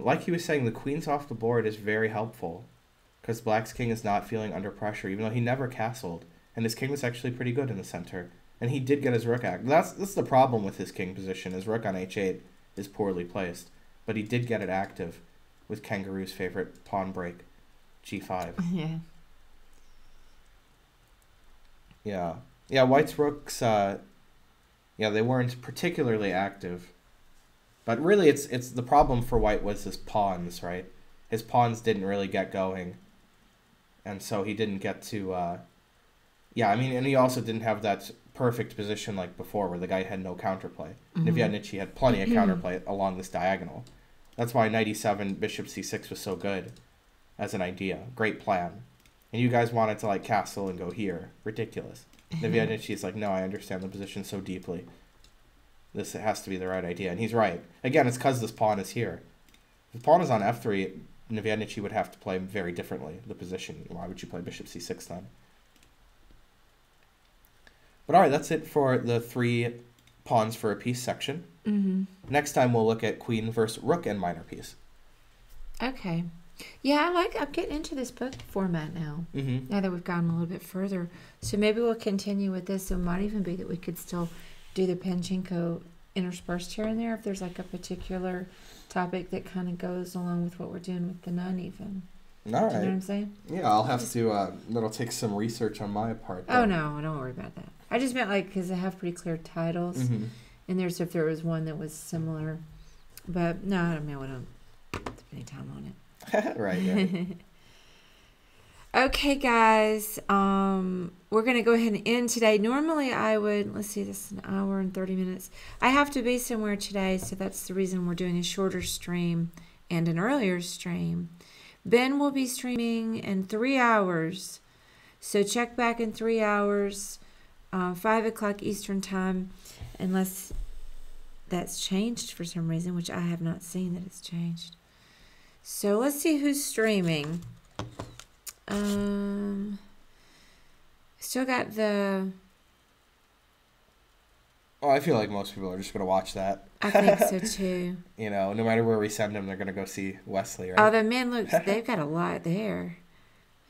Like he was saying, the queen's off the board is very helpful because black's king is not feeling under pressure, even though he never castled. And his king was actually pretty good in the center. And he did get his rook act. That's the problem with his king position. His rook on h8 is poorly placed. But he did get it active with Kangaroo's favorite pawn break, g5. Yeah. Yeah. Yeah, white's rooks, yeah, they weren't particularly active. But really, it's the problem for white was his pawns, right? His pawns didn't really get going. And so he didn't get to... yeah, I mean, and he also didn't have that perfect position like before where the guy had no counterplay. Mm-hmm. And Nevednichy had plenty of counterplay along this diagonal. That's why knight e7, bishop c6 was so good as an idea. Great plan. And you guys wanted to, like, castle and go here. Ridiculous. Nevednichy is like, no, I understand the position so deeply. This has to be the right idea. And he's right. Again, it's because this pawn is here. If the pawn is on f3, Nevednichy would have to play very differently, the position. Why would you play bishop c6 then? But all right, that's it for the three pawns for a piece section. Mm-hmm. Next time we'll look at queen versus rook and minor piece. Okay. Yeah, I'm getting into this book format now, mm-hmm. now that we've gotten a little bit further. So maybe we'll continue with this. It might even be that we could still... do the Panchenko interspersed here and there if there's like a particular topic that kind of goes along with what we're doing with the Nunn even. All right. Do you know what I'm saying? Yeah, I'll have to, that'll take some research on my part. But... Oh, no, don't worry about that. I just meant, like, because I have pretty clear titles, mm-hmm. and there's if there was one that was similar. But, no, I don't know. I don't spend any time on it. Right, yeah. Okay, guys, we're going to go ahead and end today. Normally I would, let's see, this is an hour and 30 minutes. I have to be somewhere today, so that's the reason we're doing a shorter stream and an earlier stream. Ben will be streaming in 3 hours, so check back in 3 hours, 5 o'clock Eastern time, unless that's changed for some reason, which I have not seen that it's changed. So let's see who's streaming. Still got the... Oh, I feel like most people are just going to watch that. I think so, too. You know, no matter where we send them, they're going to go see Wesley, right? Oh, the men, look, they've got a lot there.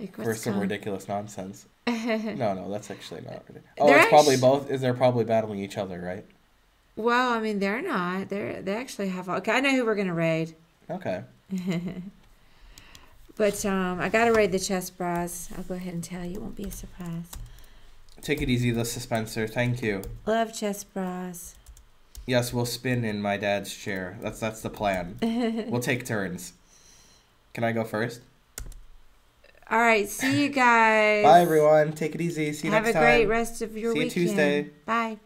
Like, for some ridiculous nonsense. No, that's actually not ridiculous. Oh, they're probably both... They're probably battling each other, right? Well, I mean, they're not. They actually have... Okay, I know who we're going to raid. Okay. But I got to raid the chess bras. I'll go ahead and tell you. It won't be a surprise. Take it easy, the Spencer. Thank you. Love chess bras. Yes, we'll spin in my dad's chair. That's the plan. We'll take turns. Can I go first? All right. See you guys. Bye, everyone. Take it easy. See you next time. Have a great rest of your weekend. See you Tuesday. Bye.